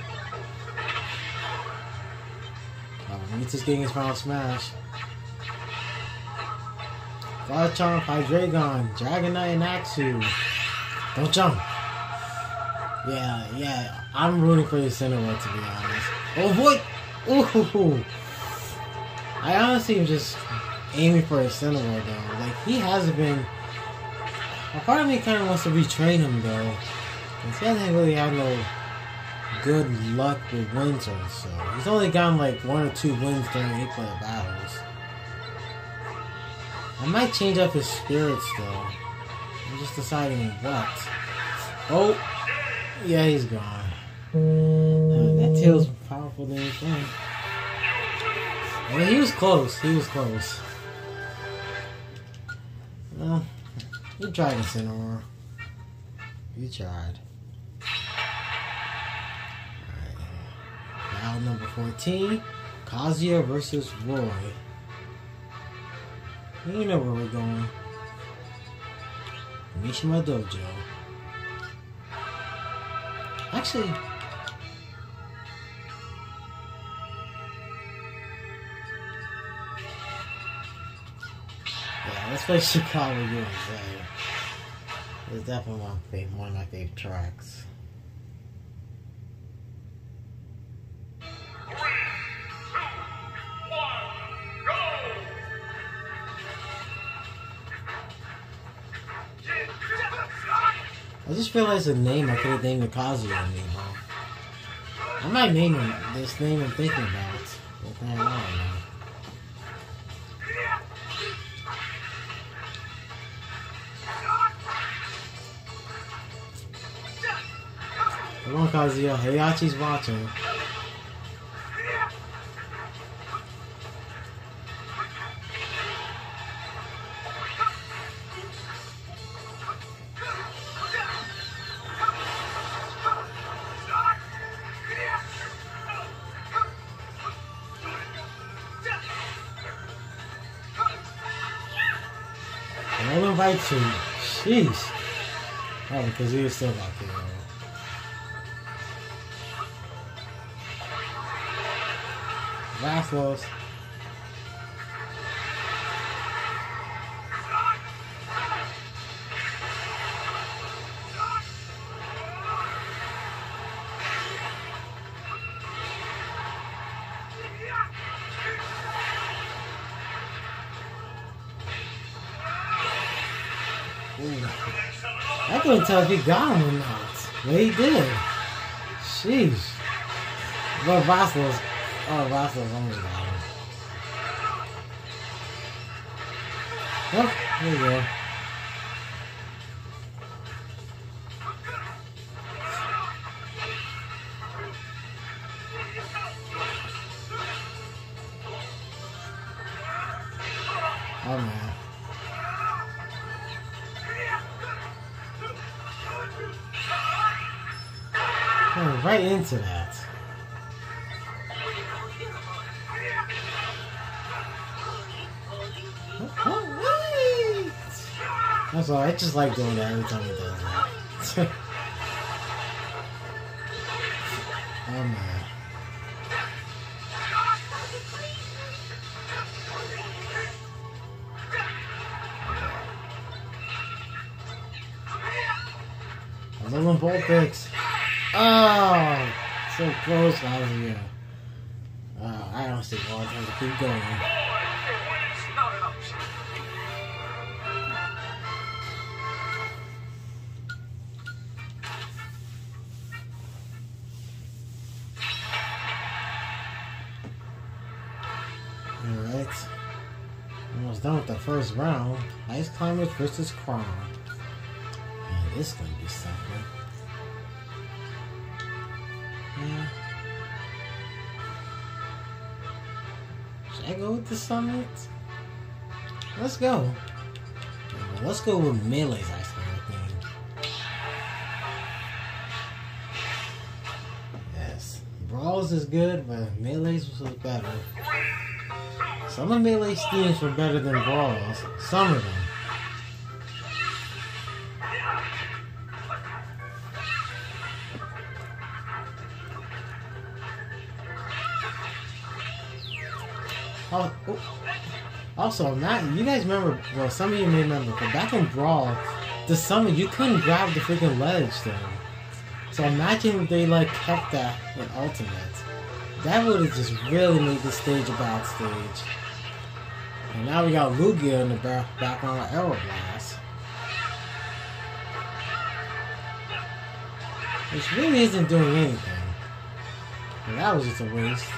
Oh, he's just getting his final smash. Garchomp, Hydreigon, Dragonite, and Axew. Don't jump. Yeah, yeah, I'm rooting for the Incineroar to be honest. Oh boy! Ooh! I honestly am just aiming for Incineroar though. Like, he hasn't been... A part of me kind of wants to retrain him though. Because he hasn't really had no good luck with wins or so. He's only gotten like one or two wins during eight player battles. I might change up his spirits though. I'm just deciding what. Oh! Yeah, he's gone. Uh, that tail's powerful than anything. Well, he was close. He was close. No, you tried to send her. You tried. Alright. Battle number fourteen. Kazuya versus Roy. You know where we're going. Mishima Dojo. Actually... yeah, let's play Chicago U S A. It's definitely one of my favorite, one of my favorite tracks. I just realized the name I could have named the Kazuya Amiibo. I might name him this name I'm thinking about. But I don't know. Come on, Kazuya. Heihachi's watching. Jeez. Oh, because he was still back here. Last loss. I couldn't tell if he got him or not. But he did. Sheesh. But Vassal's. Oh, Vassal's almost got him. Oh, there you go. Oh, man. Right into that. Alright. That's all. I just like doing that every time he does that. Oh man. I'm living both picks. Oh, so close, Kazuya. Uh, I don't see why I'm gonna keep going. Alright. Almost done with the first round. Ice Climbers versus Crown. Man, this is gonna be something. Should I go with the summit? Let's go. Let's go with Melee's ice cream thing. Yes. Brawls is good, but Melee's was better. Some of Melee's teams were better than Brawls. Some of them. Oh, oh. Also, not you guys remember, well, some of you may remember, but back in Brawl, the summon, you couldn't grab the freaking ledge thing. So imagine if they, like, kept that in Ultimate. That would have just really made this stage a bad stage. And now we got Lugia in the back, back on our Arrow Blast. Which really isn't doing anything. But that was just a waste.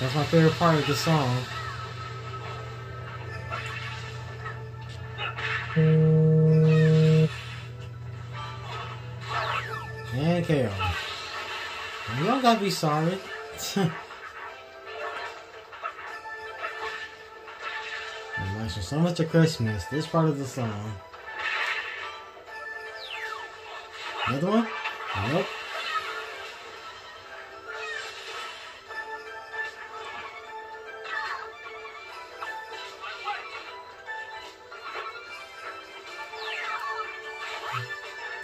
That's my favorite part of the song. And a K O. You don't gotta be sorry. Reminds me so much of Christmas, this part of the song. Another one? Nope.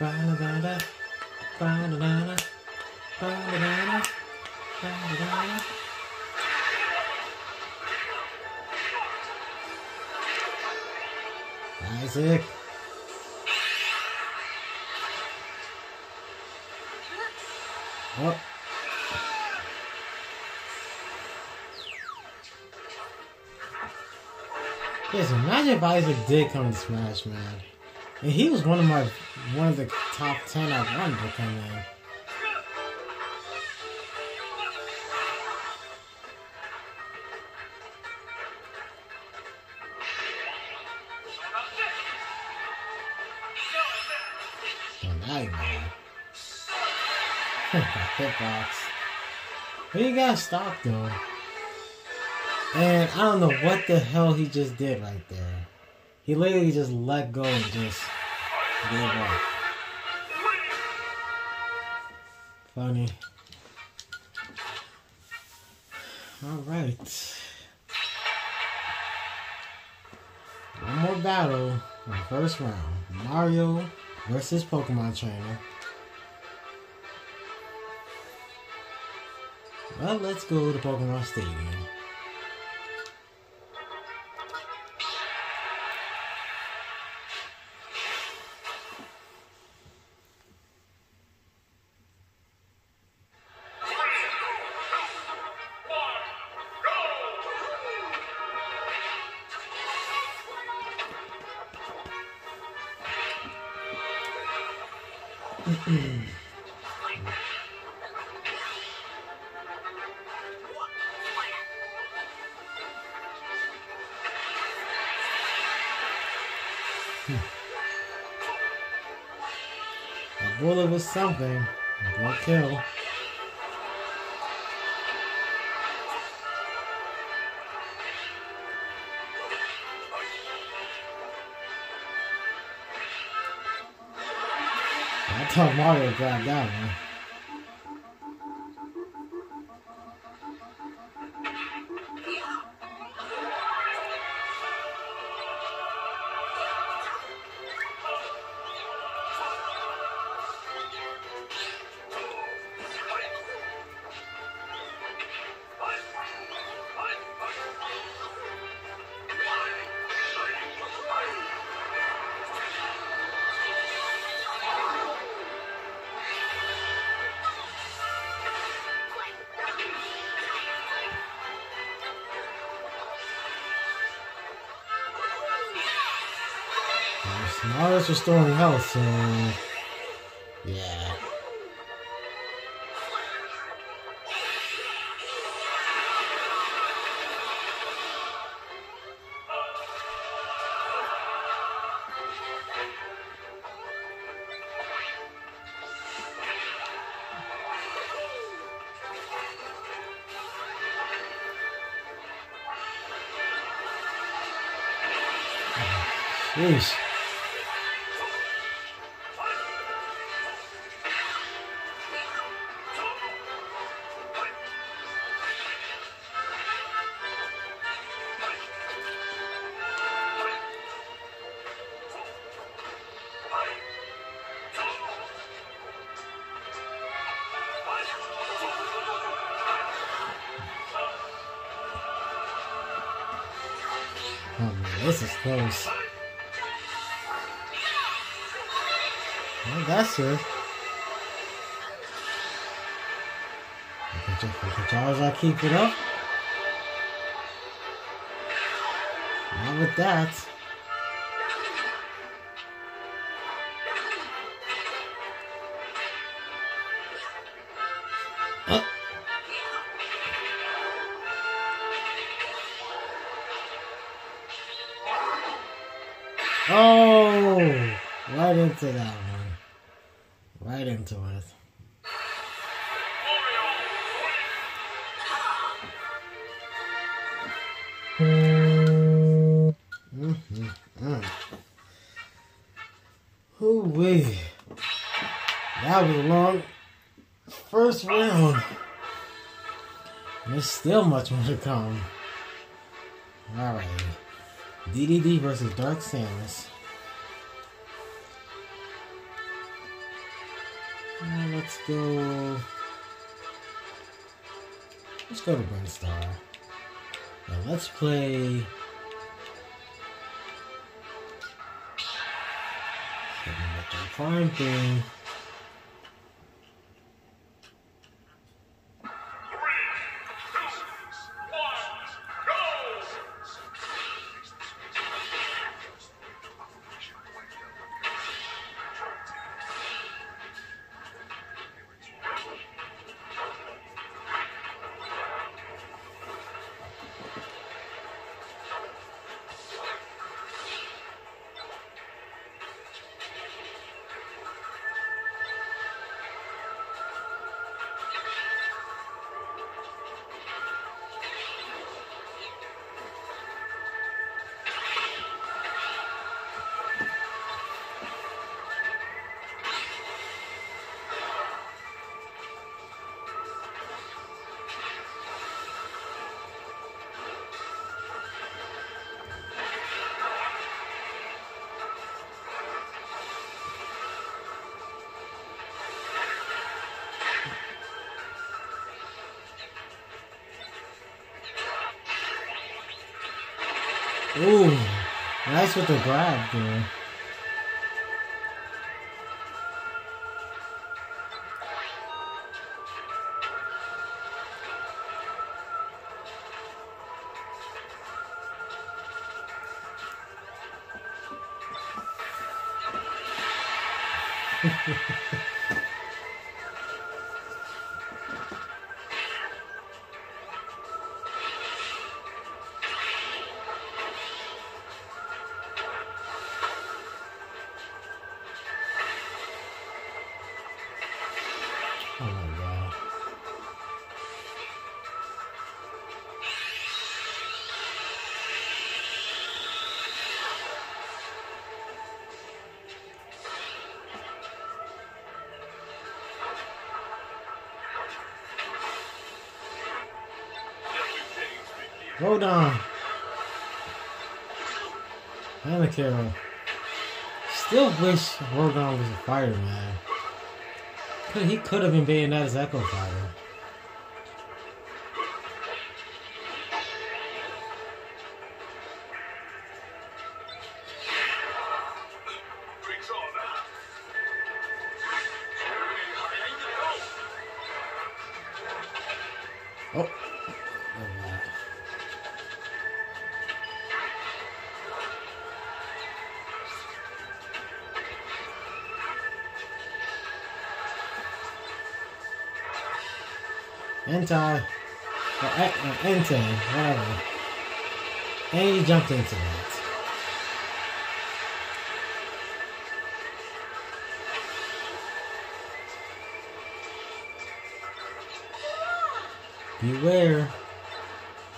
Ba-da-ba-da, ba-da-ba-da, ba-da-ba-da, ba-da-ba-da. Isaac. Oh. Yes, imagine if Isaac did come to Smash, man. And he was one of my, one of the top ten I wanted to come in. Hitbox. But he got stopped though. And I don't know what the hell he just did right there. He literally just let go and just gave up. Funny. Alright. One more battle in the first round. Mario versus Pokemon Trainer. Well, let's go to Pokemon Stadium. Bullet was something. One kill. I thought Mario grabbed that one. Mario's restoring health, so yeah. Jeez. This is close. Well, that's it. I can charge, I keep it up. Not with that. Right into that one. Right into it. Mm-hmm. Ooh-wee. That was a long first round. There's still much more to come. Alright. D D D versus Dark Samus. Uh, let's go. Let's go to Burnstar. Now let's play. Prime thing. Ooh, nice with the grab there. Hold on. Anakara. Still wish Morgana was a fireman. Could, he could have been Bayonetta's Echo Fire. Enti, or Enti, whatever. And he jumped into that. Beware.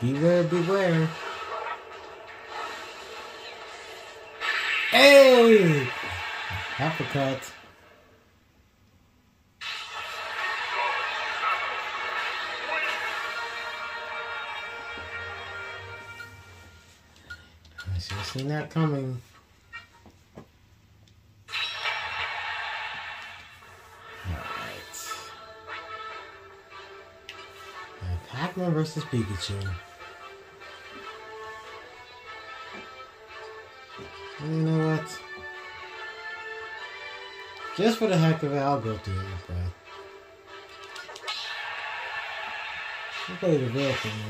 Beware, beware. Hey! Uppercut. Seen that coming. Alright. Pac-Man versus Pikachu. You know what? Just for the heck of it, I'll go through it. I'll play the real thing.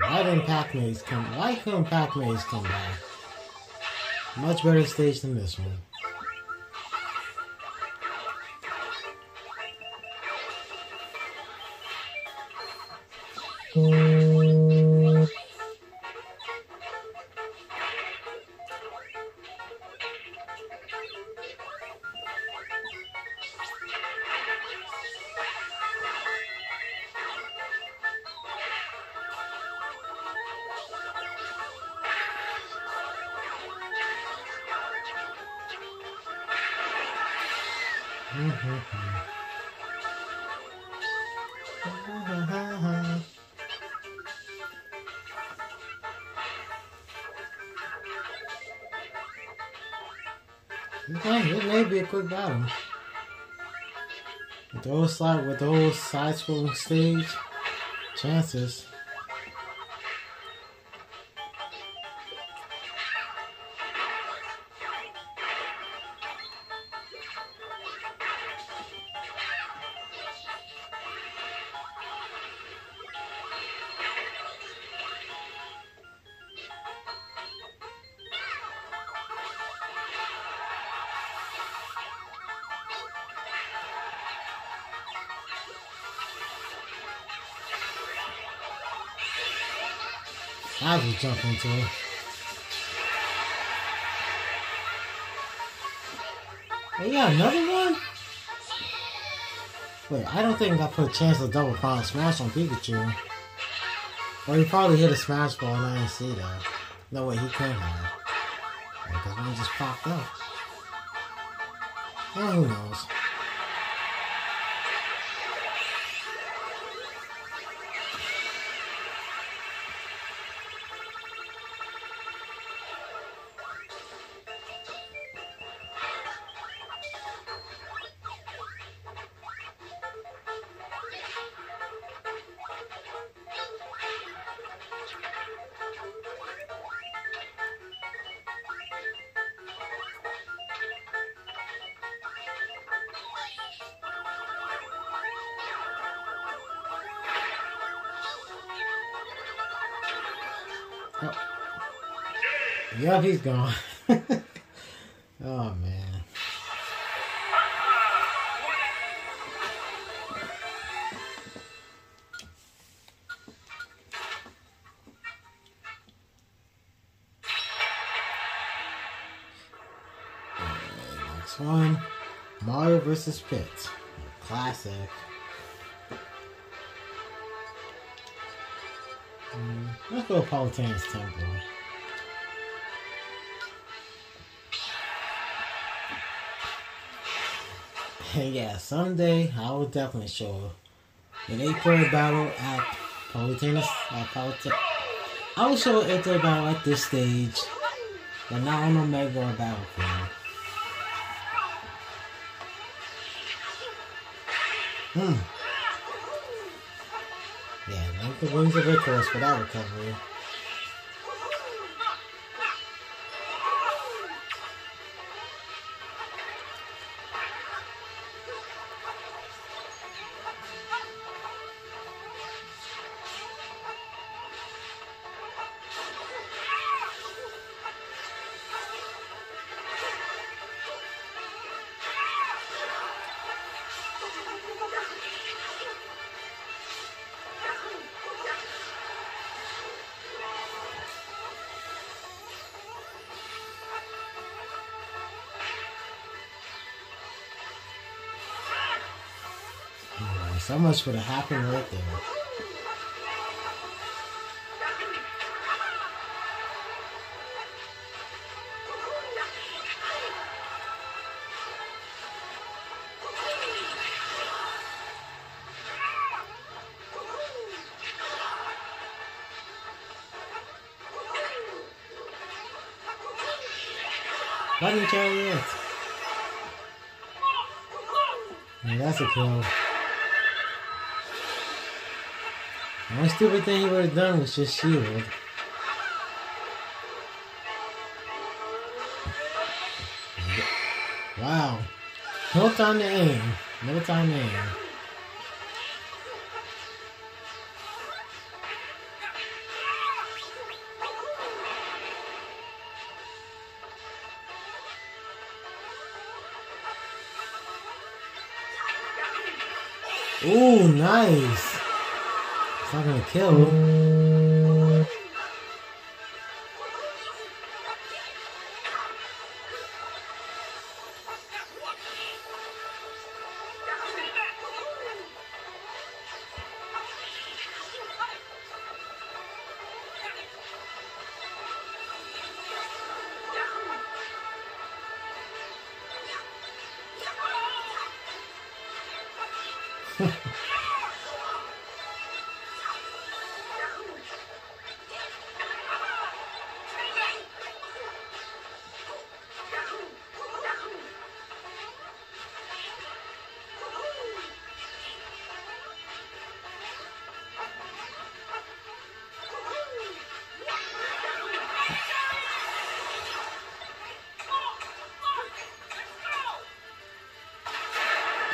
Why didn't Pac-Man come? Why couldn't Pac-Man come back? Much better stage than this one. It may be a quick battle. With the whole slide, with the whole side-scrolling stage, chances. I will jump into it. Hey, yeah, another one? Wait, I don't think I put a chance to double power smash on Pikachu. Or he probably hit a smash ball and I didn't see that. No way, he couldn't have. Because one just popped up. Well, who knows? Oh. Yep, he's gone. Oh, man. And next one, Mario versus Pitts. Classic. Let's go with Palutana's Temple. And yeah, someday I will definitely show an eight player battle at Palutana's at Palutana. I will show an eight player battle at this stage, but not on Omega or Battlefield. Hmm. The wings of Icarus for that recovery. So much would have happened right there. Why didn't you carry it? Man, that's a kill. One stupid thing he would have done was just shield. Wow. No time to aim. No time to aim. Ooh, nice. It's not gonna kill. Mm-hmm.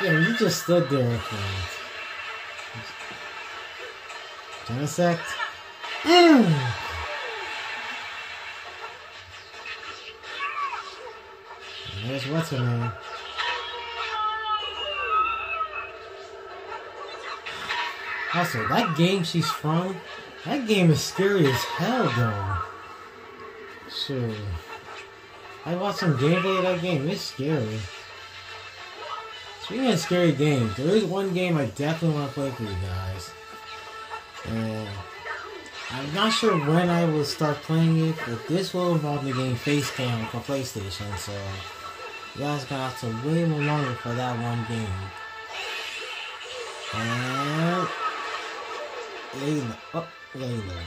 Yeah, you just stood there for a genesect. Mm. There's what's her name. Also, that game she's from, that game is scary as hell, though. Sure. I watched some gameplay of that game, it's scary. Speaking of scary games, there is one game I definitely want to play for you guys. And I'm not sure when I will start playing it, but this will involve the game Facecam for PlayStation, so you guys gotta have to wait a little longer for that one game. And Layla. Oh, Layla, that's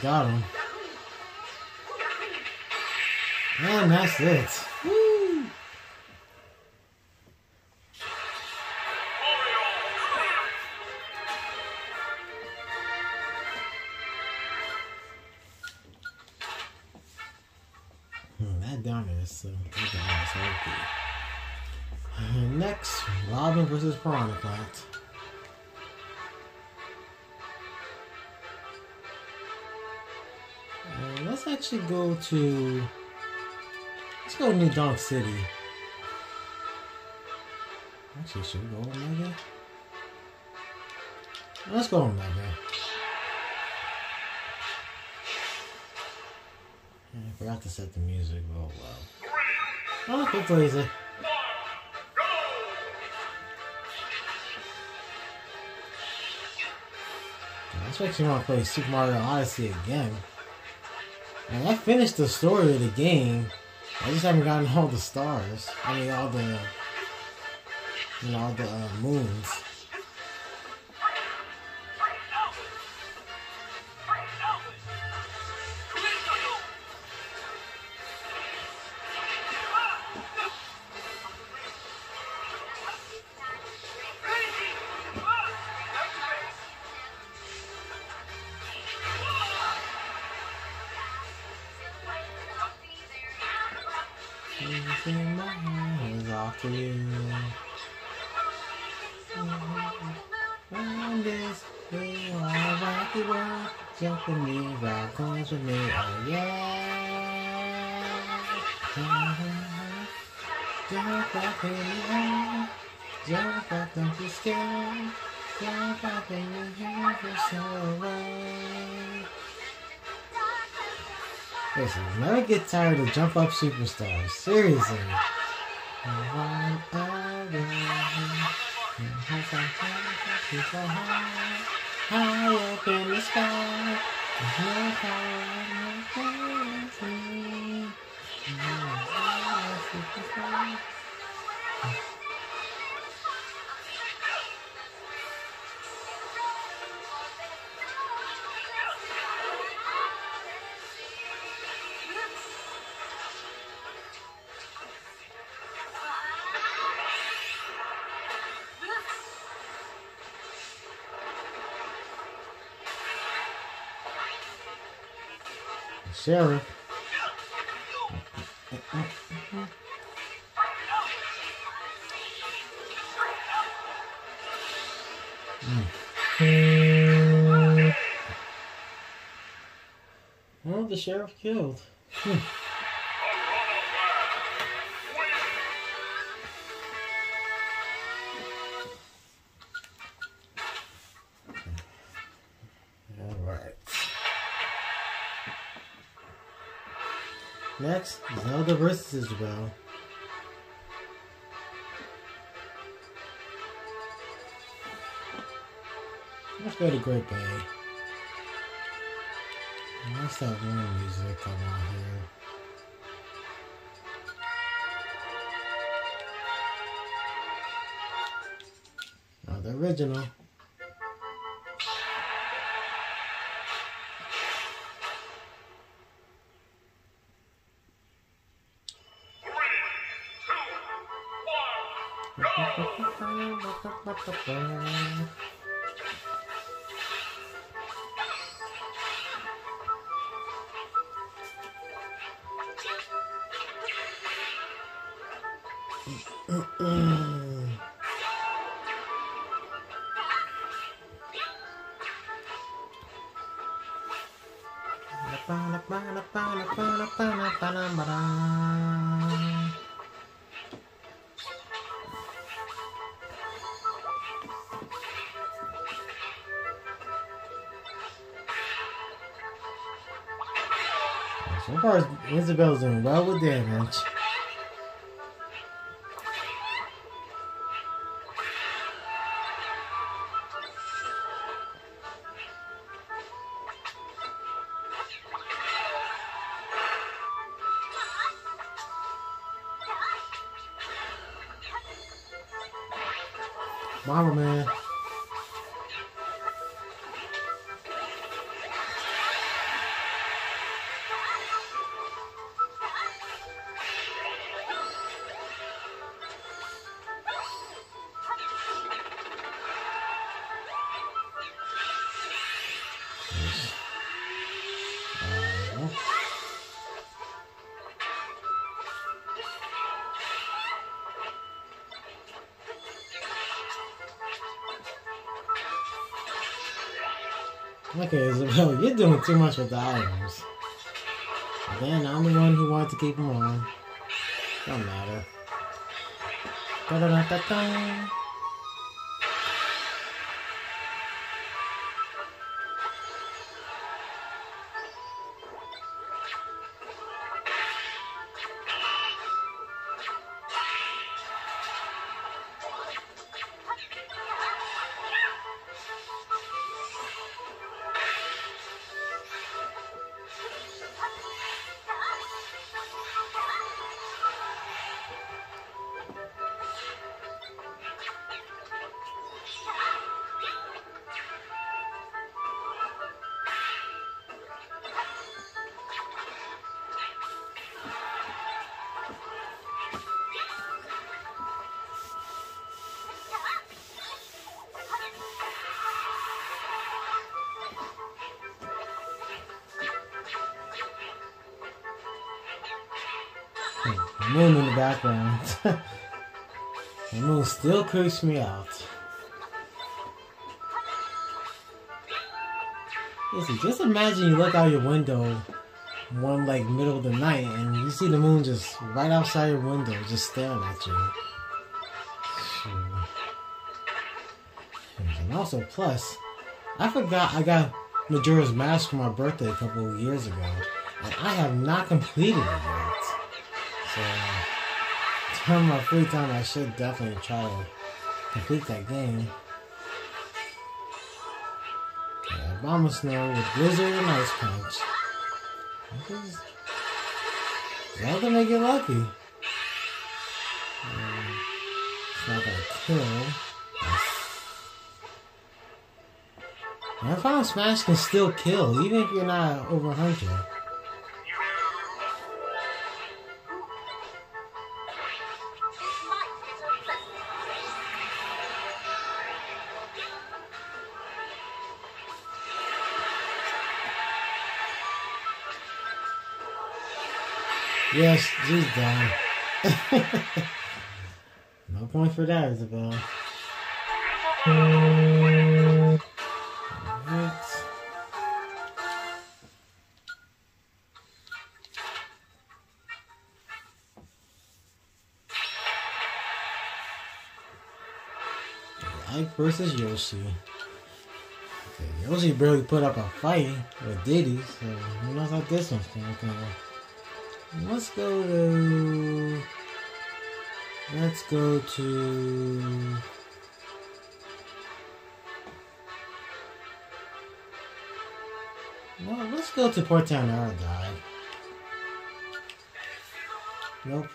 got him. And that's it. Woo! Hmm, that down there is so okay. Next, Robin versus Piranha Plant. Let's actually go to... Let's go to New Donk City. Actually, should we go Omega? Let's go Omega. I forgot to set the music. Oh, well. Oh, who plays it? That's what you want to play Super Mario Odyssey again. And I finished the story of the game. I just haven't gotten all the stars. I mean, all the, you know, all the uh, moons. Listen, never get tired of Jump Up Superstars. Seriously. High up in the sky. Sarah. Mm. Well, the sheriff killed. Hmm. Next, Zelda versus Isabelle. Let's go to Great Bay. What's that one music come on here? Now the original. So far as Isabel's doing well with damage. Mama man. Okay, Isabel, you're doing too much with the items. Then I'm the one who wanted to keep them on. Don't matter. Da da da da da. Moon in the background. The moon still creeps me out. Listen, just imagine you look out your window one like middle of the night and you see the moon just right outside your window just staring at you. And also plus, I forgot I got Majora's Mask for my birthday a couple of years ago and I have not completed it yet. So, during my free time, I should definitely try to complete that game. Yeah, Bomber Snow with Blizzard and Ice Punch. Is Zelda may get lucky. Um, it's not gonna kill. And I found Smash can still kill, even if you're not over one hundred. Yes, she's done. No point for that, Isabel. Alright. Ike versus Yoshi. Okay, Yoshi barely put up a fight with Diddy, so who knows how this one's gonna go. Let's go to... Let's go to... Well, let's go to Port Town Hour guy. Nope.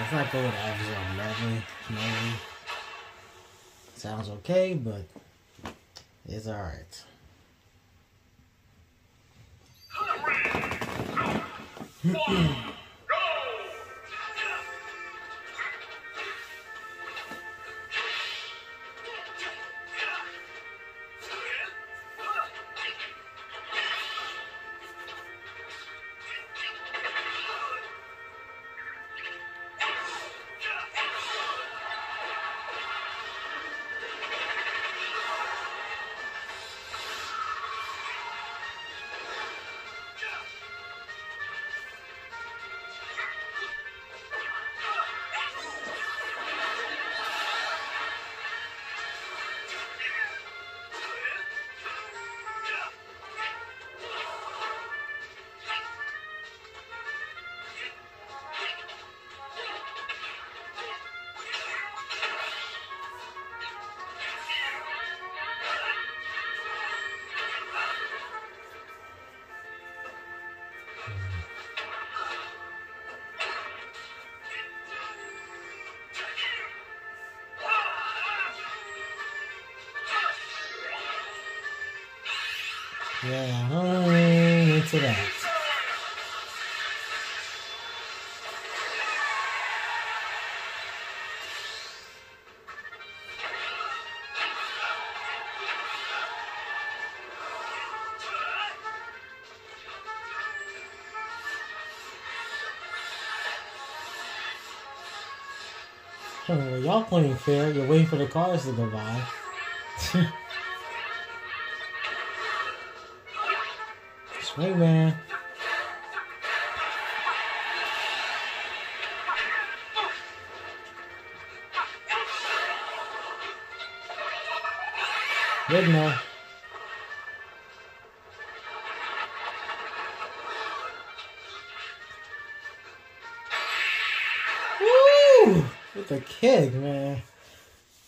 Let's not go with Amazon Medley. Maybe. Sounds okay, but it's alright. Three, two, one, go! Yeah, hurry into that. Well, y'all playing fair, you're waiting for the cars to go by. Hey man. Good now. Woo! With the kick, man.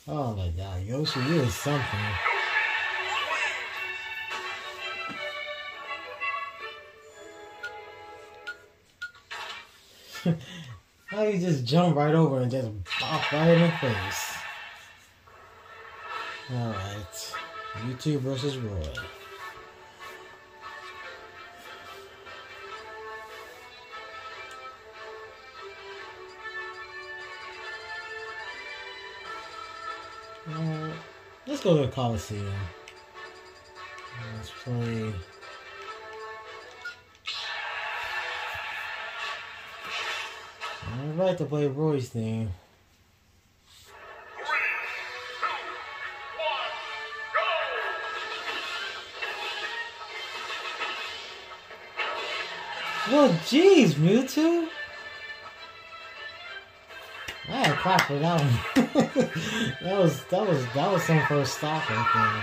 Oh my god, Yoshi, you is something. Now you just jump right over and just bop right in the face. Alright. YouTube versus Roy. Uh, let's go to the Coliseum. Let's play... I'd like to play Roy's theme. Three, two, one, go! Well, jeez, Mewtwo! I had clap for that one. that was that was that was some first stop right there.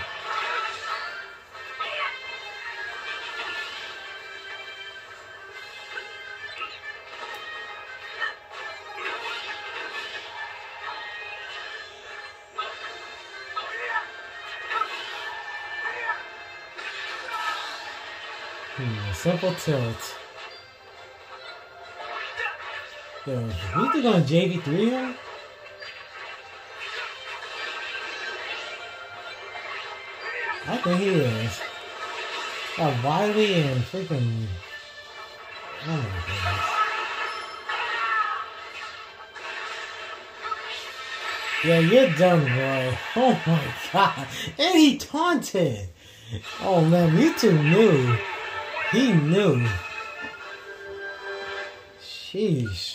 Simple tilt. Yo, you think on J V three here? I think he is. Got oh, Wily and freaking... Oh my goodness. Yeah, you're done, boy. Oh my god. And he taunted. Oh man, you two knew. He knew. Sheesh.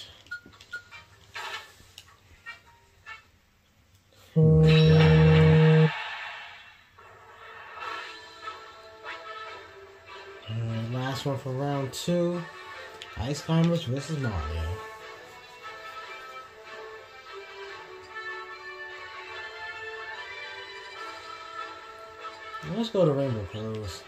Alright, last one for round two. Ice Climbers versus Mario. Let's go to Rainbow Clothes.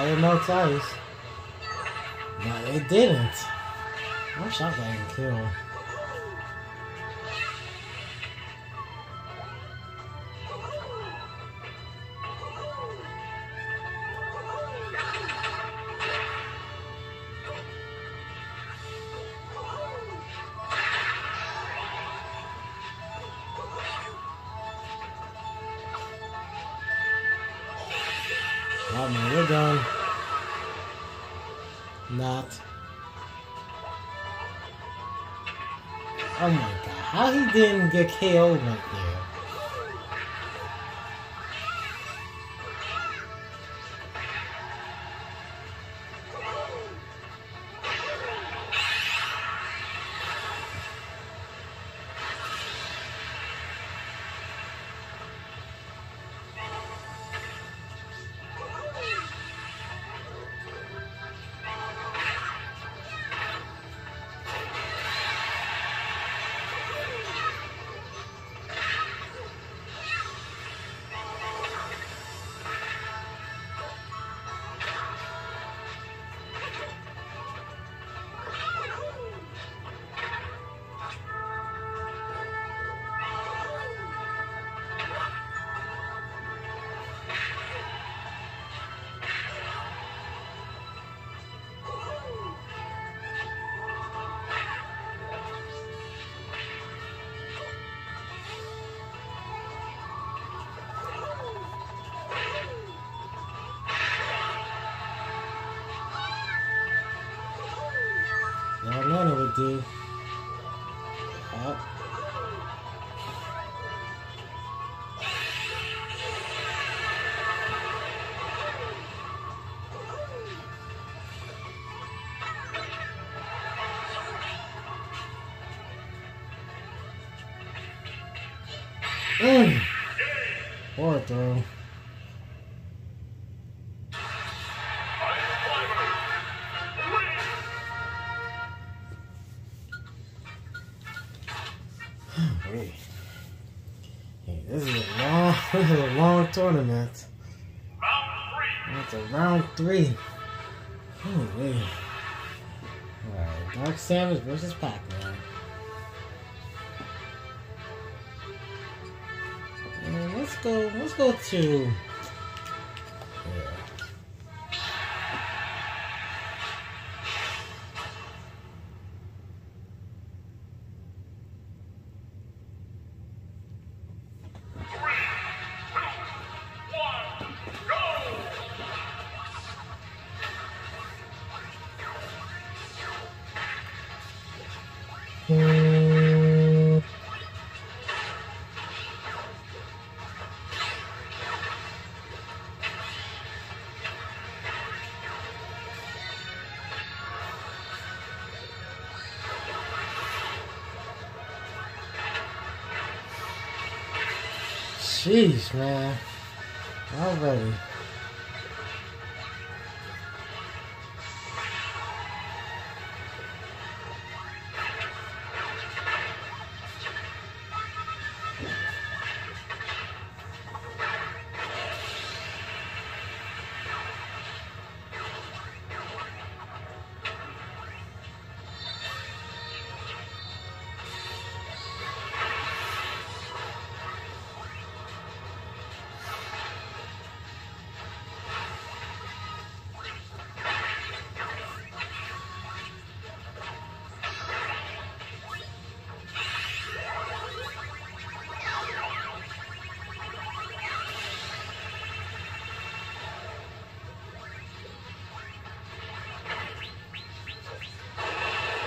It melts ice. But it didn't. I wish I could kill. Oh man, we're done. Not. Oh my god, how he didn't get K O'd right there? None of it did. Oh. Mm. Poor throw. This is a long tournament. Round three. That's a round three. Holy. Alright, Dark Samus versus Pac-Man. And let's go let's go to Jeez, man. Already.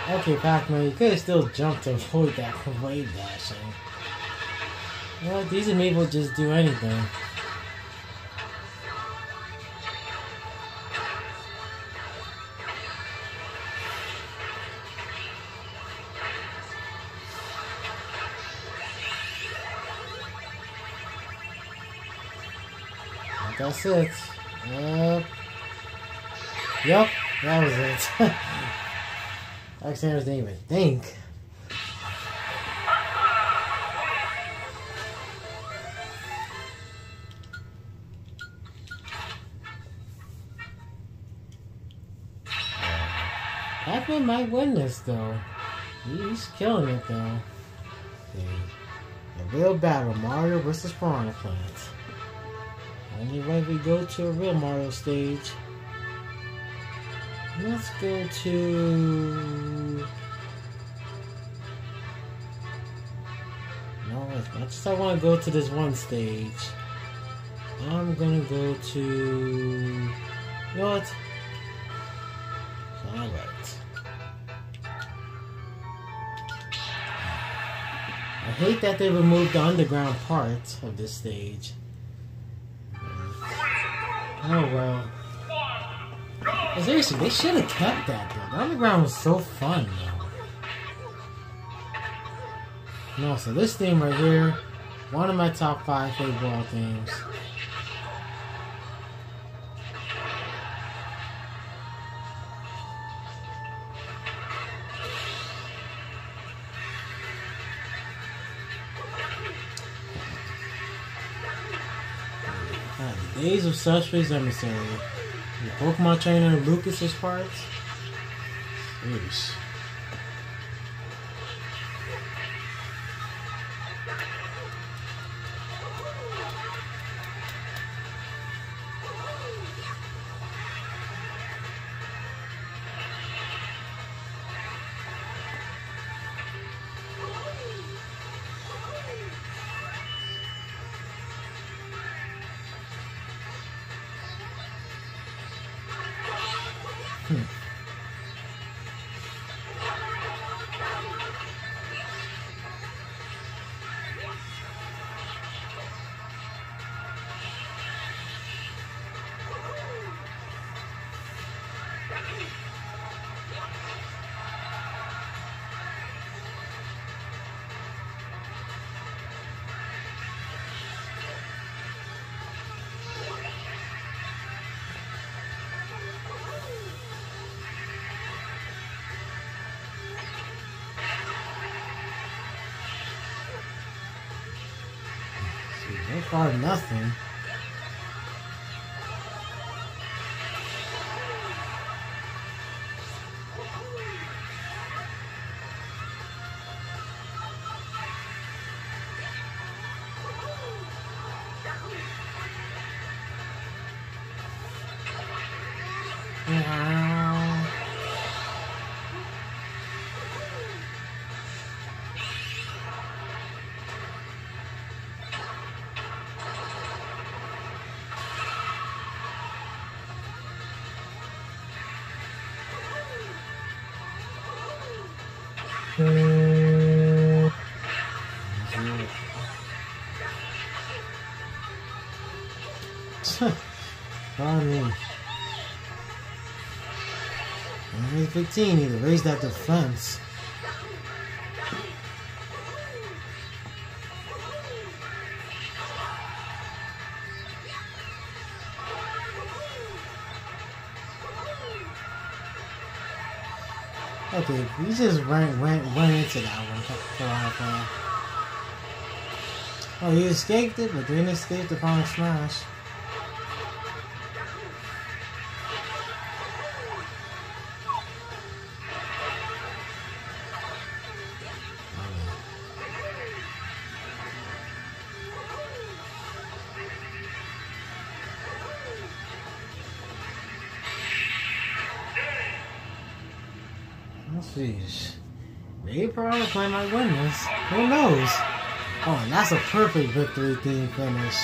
Okay, Pac-Man, you could have still jumped to avoid that wave dashing. Well, these Amiibo just do anything. That's it. Uh, yep, that was it. Alexander's didn't even think. Pac-Man might win this though. He's killing it though. The, the real battle, Mario versus Piranha Plant. Only way we go to a real Mario stage. Let's go to... No, I just I want to go to this one stage. I'm gonna go to... You know what? Alright. I hate that they removed the underground part of this stage. Oh well. But seriously, they should have kept that though. The underground was so fun though. No, so this theme right here, one of my top five favorite Brawl themes. Days of Subspace Emissary. The Pokemon Trainer and Lucas's parts. Oops. Or nothing. fifteen, need to raise that defense. Okay, we just went went went into that one. Oh, he escaped it, but didn't escape the final smash. Jeez. Maybe Piranha Plant might win this. Who knows? Oh, and that's a perfect victory theme finish.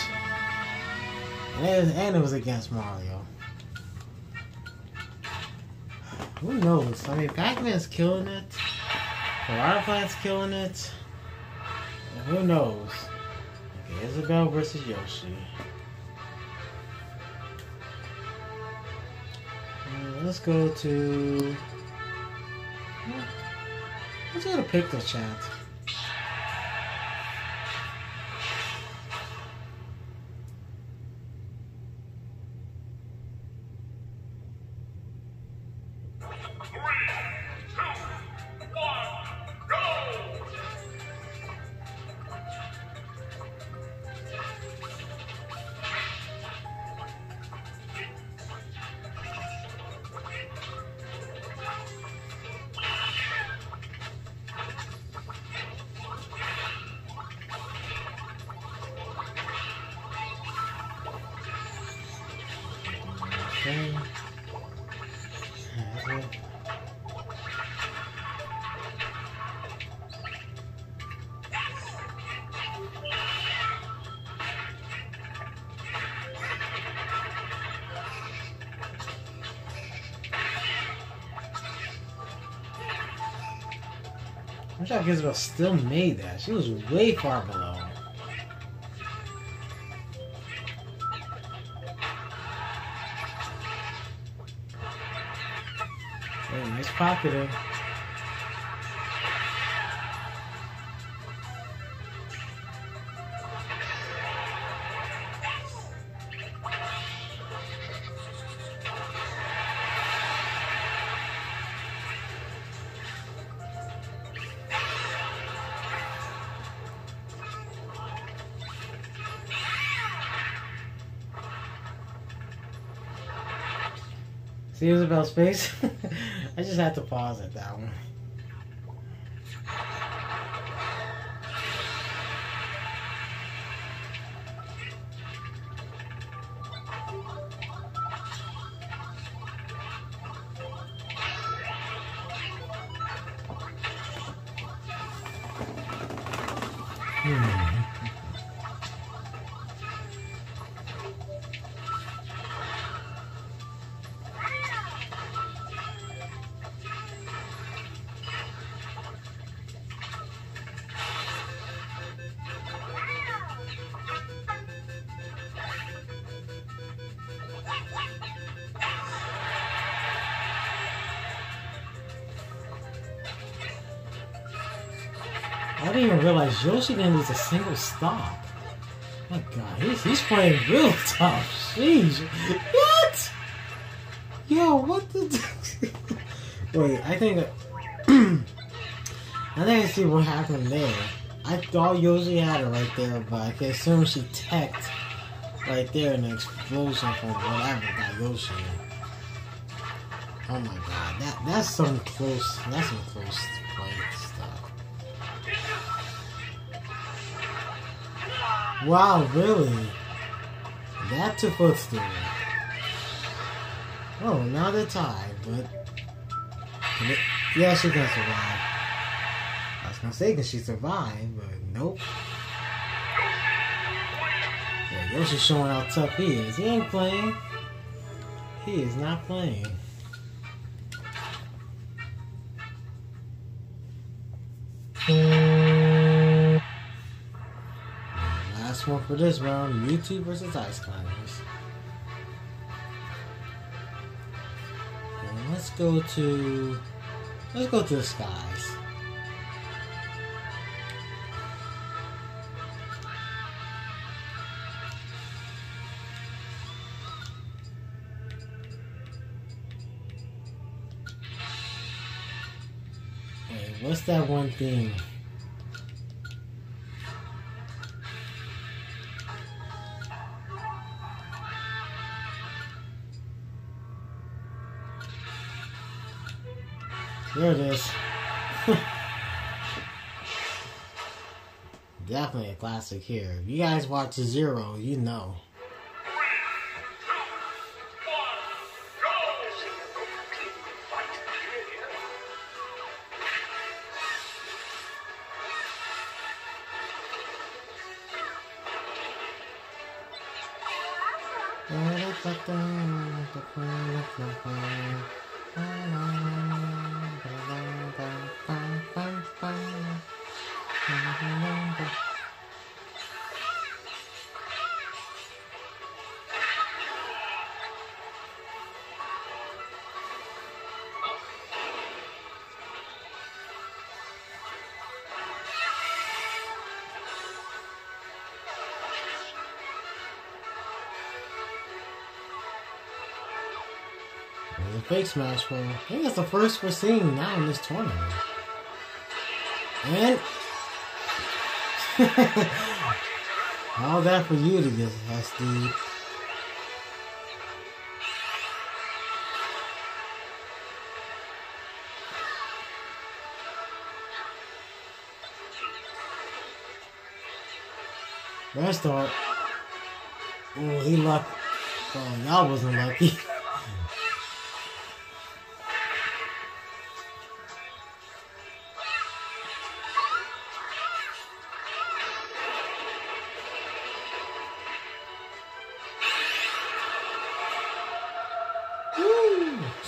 And it was against Mario. who knows? I mean, Pac-Man's killing it. Firefly's killing it. Who knows? Okay, Isabelle versus Yoshi. Uh, let's go to... Let's go to Picto Chat. I thought Isabelle still made that. She was way far below. Hey, nice pocketing. See Isabelle's face? I just had to pause at that one. I didn't even realize Yoshi didn't lose a single stop. My God, he's, he's playing real tough. Jeez. What? Yo, what the... Wait, I think... I think I see what happened there. I thought Yoshi had it right there, but as soon as she teched right there in the explosion for whatever got Yoshi. Oh my God, that, that's some close... That's some close play stuff. Wow, really? That took footstool. Oh, now they're tied, but... It... Yeah, she can survive. I was gonna say, can she survive, but nope. Yeah, Yoshi's showing how tough he is. He ain't playing. He is not playing. One for this round, Mewtwo versus Ice Climbers. And let's go to let's go to the skies. Hey, what's that one thing? There it is. Definitely a classic here. If you guys watch Zero, you know. The fake Smash Bros. I think that's the first we're seeing now in this tournament. And all that for you to get S D. Rest start. Oh, he lucky. Oh, y'all wasn't lucky.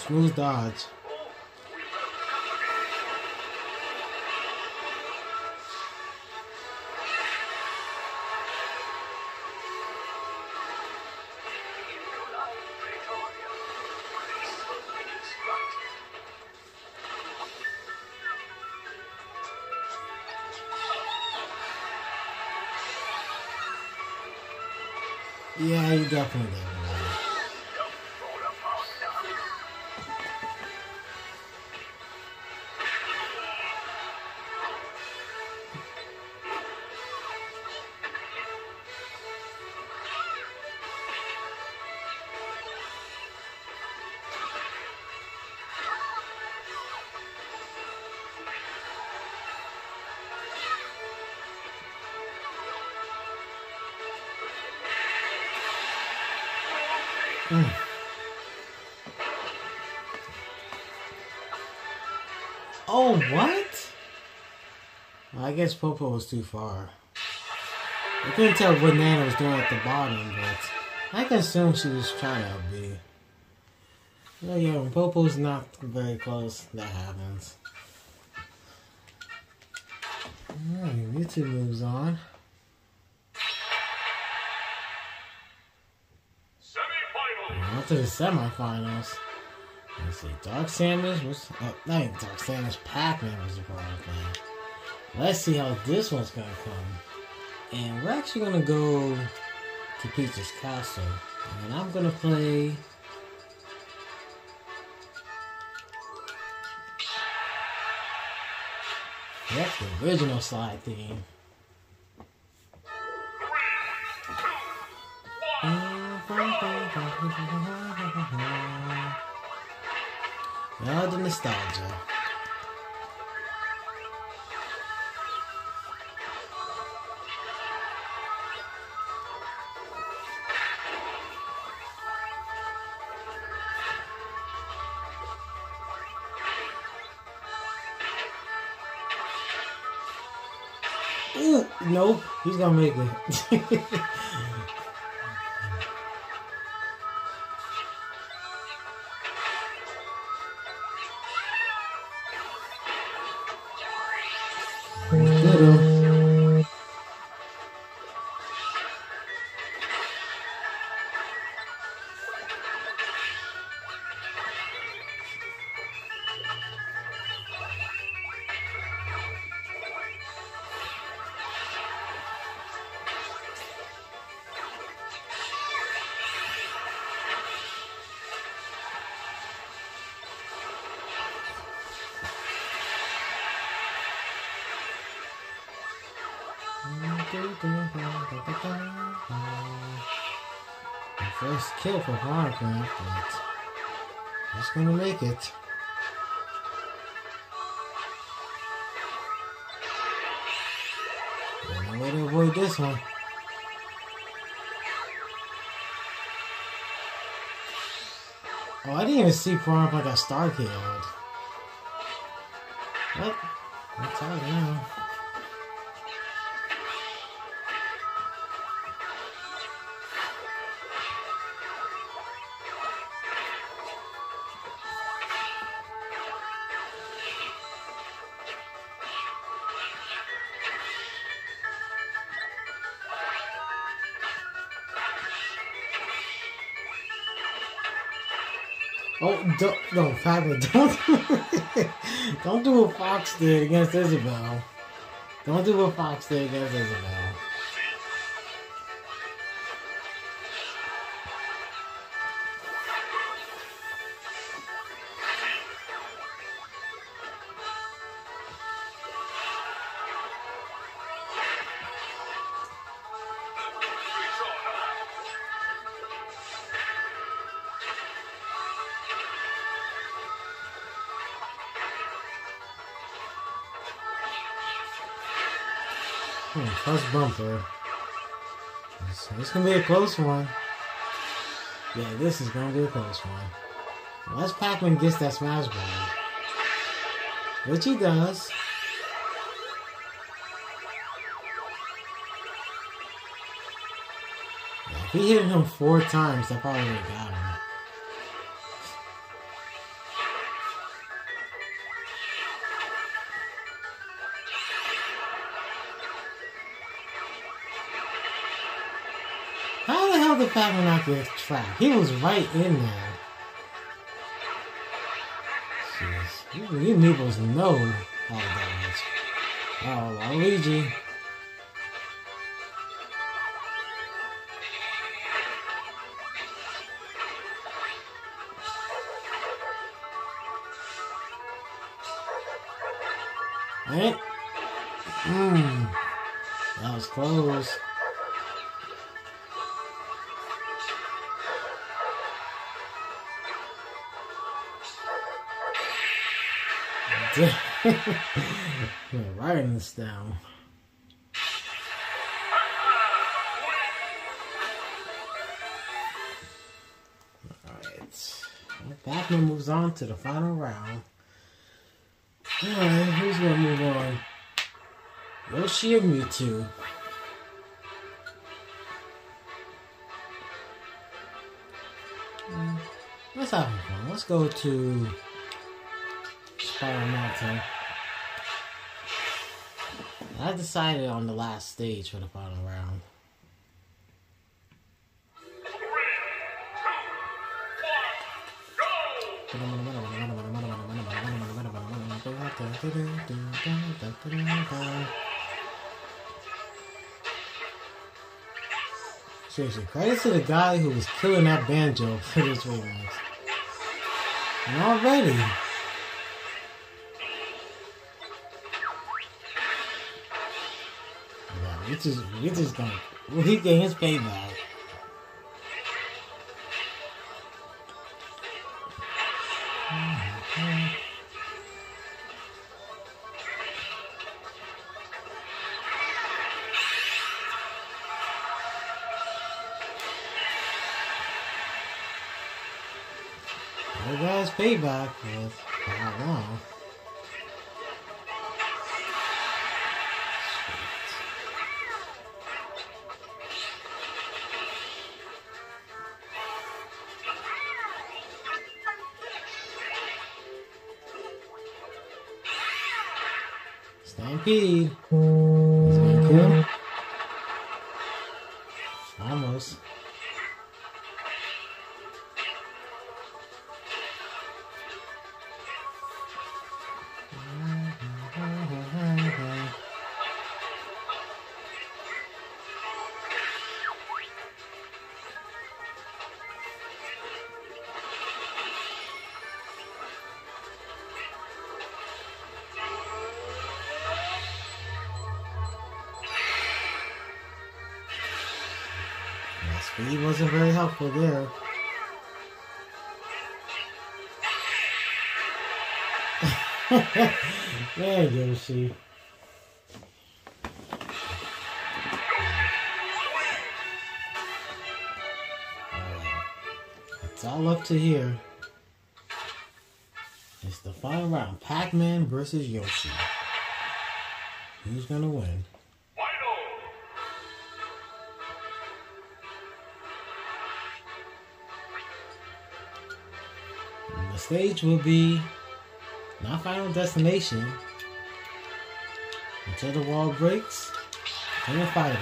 Smooth dodge. Yeah, you definitely did. Mm. Oh, what? Well, I guess Popo was too far. I couldn't tell what Nana was doing at the bottom, but I can assume she was trying to outbid. Yeah, yeah, when Popo's not very close, that happens. Alright, Mewtwo moves on. On to the semifinals. Let's see, Dark Samus was uh, not even Dark Samus. Pac-Man was the Brawl game. Let's see how this one's gonna come. And we're actually gonna go to Peach's Castle, and I'm gonna play. That's the original slide theme. Now the nostalgia. Ooh, nope, he's gonna make it. First kill for Haru, but he's gonna make it. No way to avoid this one. Oh, I didn't even see Haru like a star kid. What? I'm tired now. Oh, don't, no, Pablo, don't, don't do what Fox did against Isabel. Don't do what Fox did against Isabel. First bumper. This, this gonna be a close one. Yeah, this is gonna be a close one. Unless Pac-Man gets that Smash Ball, which he does. Yeah, if he hit him four times, that probably would have got him. Pac-Man out the trap. He was right in there. Jeez. You meeples know all the damage. Oh, Waluigi. Alright. Mmm. That was close. We're writing this down. Alright. Pac-Man moves on to the final round. Alright, who's gonna move on? Yoshi or Mewtwo? Mm, let's have fun. Let's go to Mountain. I decided on the last stage for the final round. Seriously, credit to the guy who was killing that banjo for this remix. And already We just, we just gonna, well, he's getting his payback. He got his payback, but for how long? He's gonna kill him. Almost. He wasn't very helpful there. There you go, see. It's all up to here. It's the final round. Pac-Man versus Yoshi. Who's gonna win? Stage will be not Final Destination until the wall breaks and the fighters.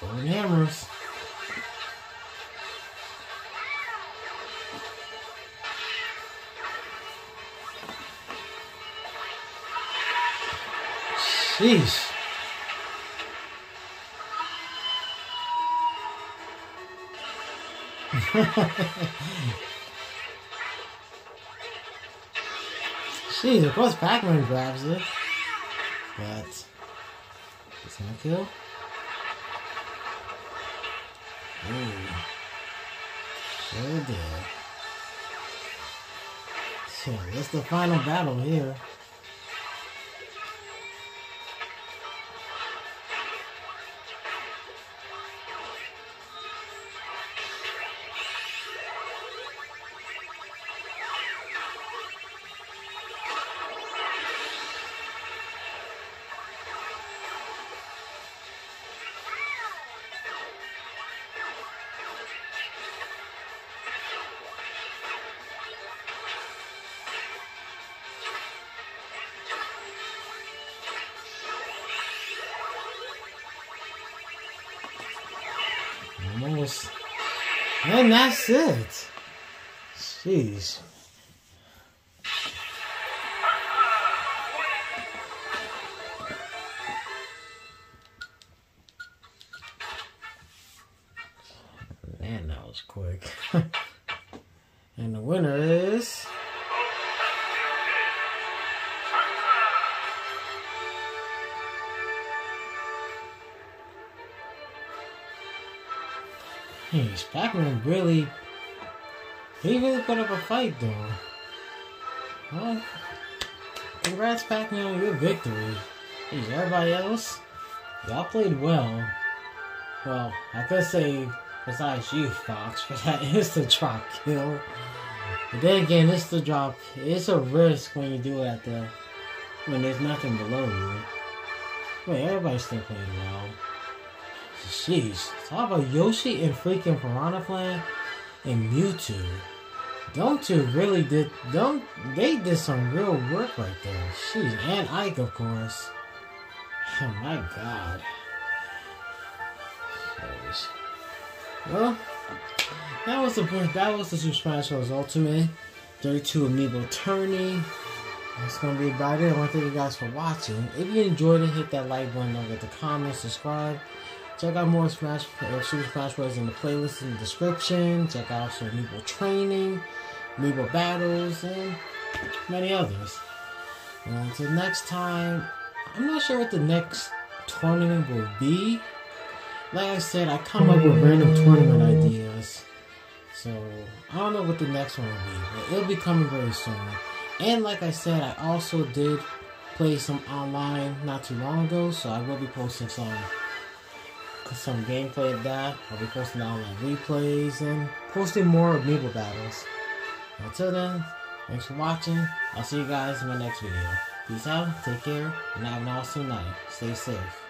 Throwing hammers. Jeez. Jeez, of course Pac-Man grabs it. But it's gonna kill. Ooh. Sure did. So that's the final battle here. Almost. And that's it. Jeez. Man, that was quick. And the winner is... Jeez, Pac-Man really, he really put up a fight though. Well, congrats Pac-Man on your victory. Jeez, everybody else, y'all played well. Well, I could say besides you, Fox, for that instant drop kill. But then again, instant drop, it's a risk when you do it at the, when there's nothing below you. But everybody still played well. Jeez, talk about Yoshi and freaking Piranha Plant and Mewtwo. Them two really did, them, they did some real work right there. Jeez, and Ike, of course. Oh my god. Jeez. Well, that was the that was the Super Smash Bros. Ultimate thirty-two Amiibo tourney. That's going to be about it. I want to thank you guys for watching. If you enjoyed it, hit that like button, don't forget to comment, subscribe. Check out more Smash, uh, Super Smash Bros. In the playlist in the description. Check out some Amiibo training, Amiibo battles, and many others. And until next time, I'm not sure what the next tournament will be. Like I said, I come up with random tournament ideas. So, I don't know what the next one will be, but it'll be coming very soon. And like I said, I also did play some online not too long ago, so I will be posting some... some gameplay of that. I'll be posting online replays and posting more Amiibo battles. Until then, thanks for watching. I'll see you guys in my next video. Peace out, take care, and have an awesome night. Stay safe.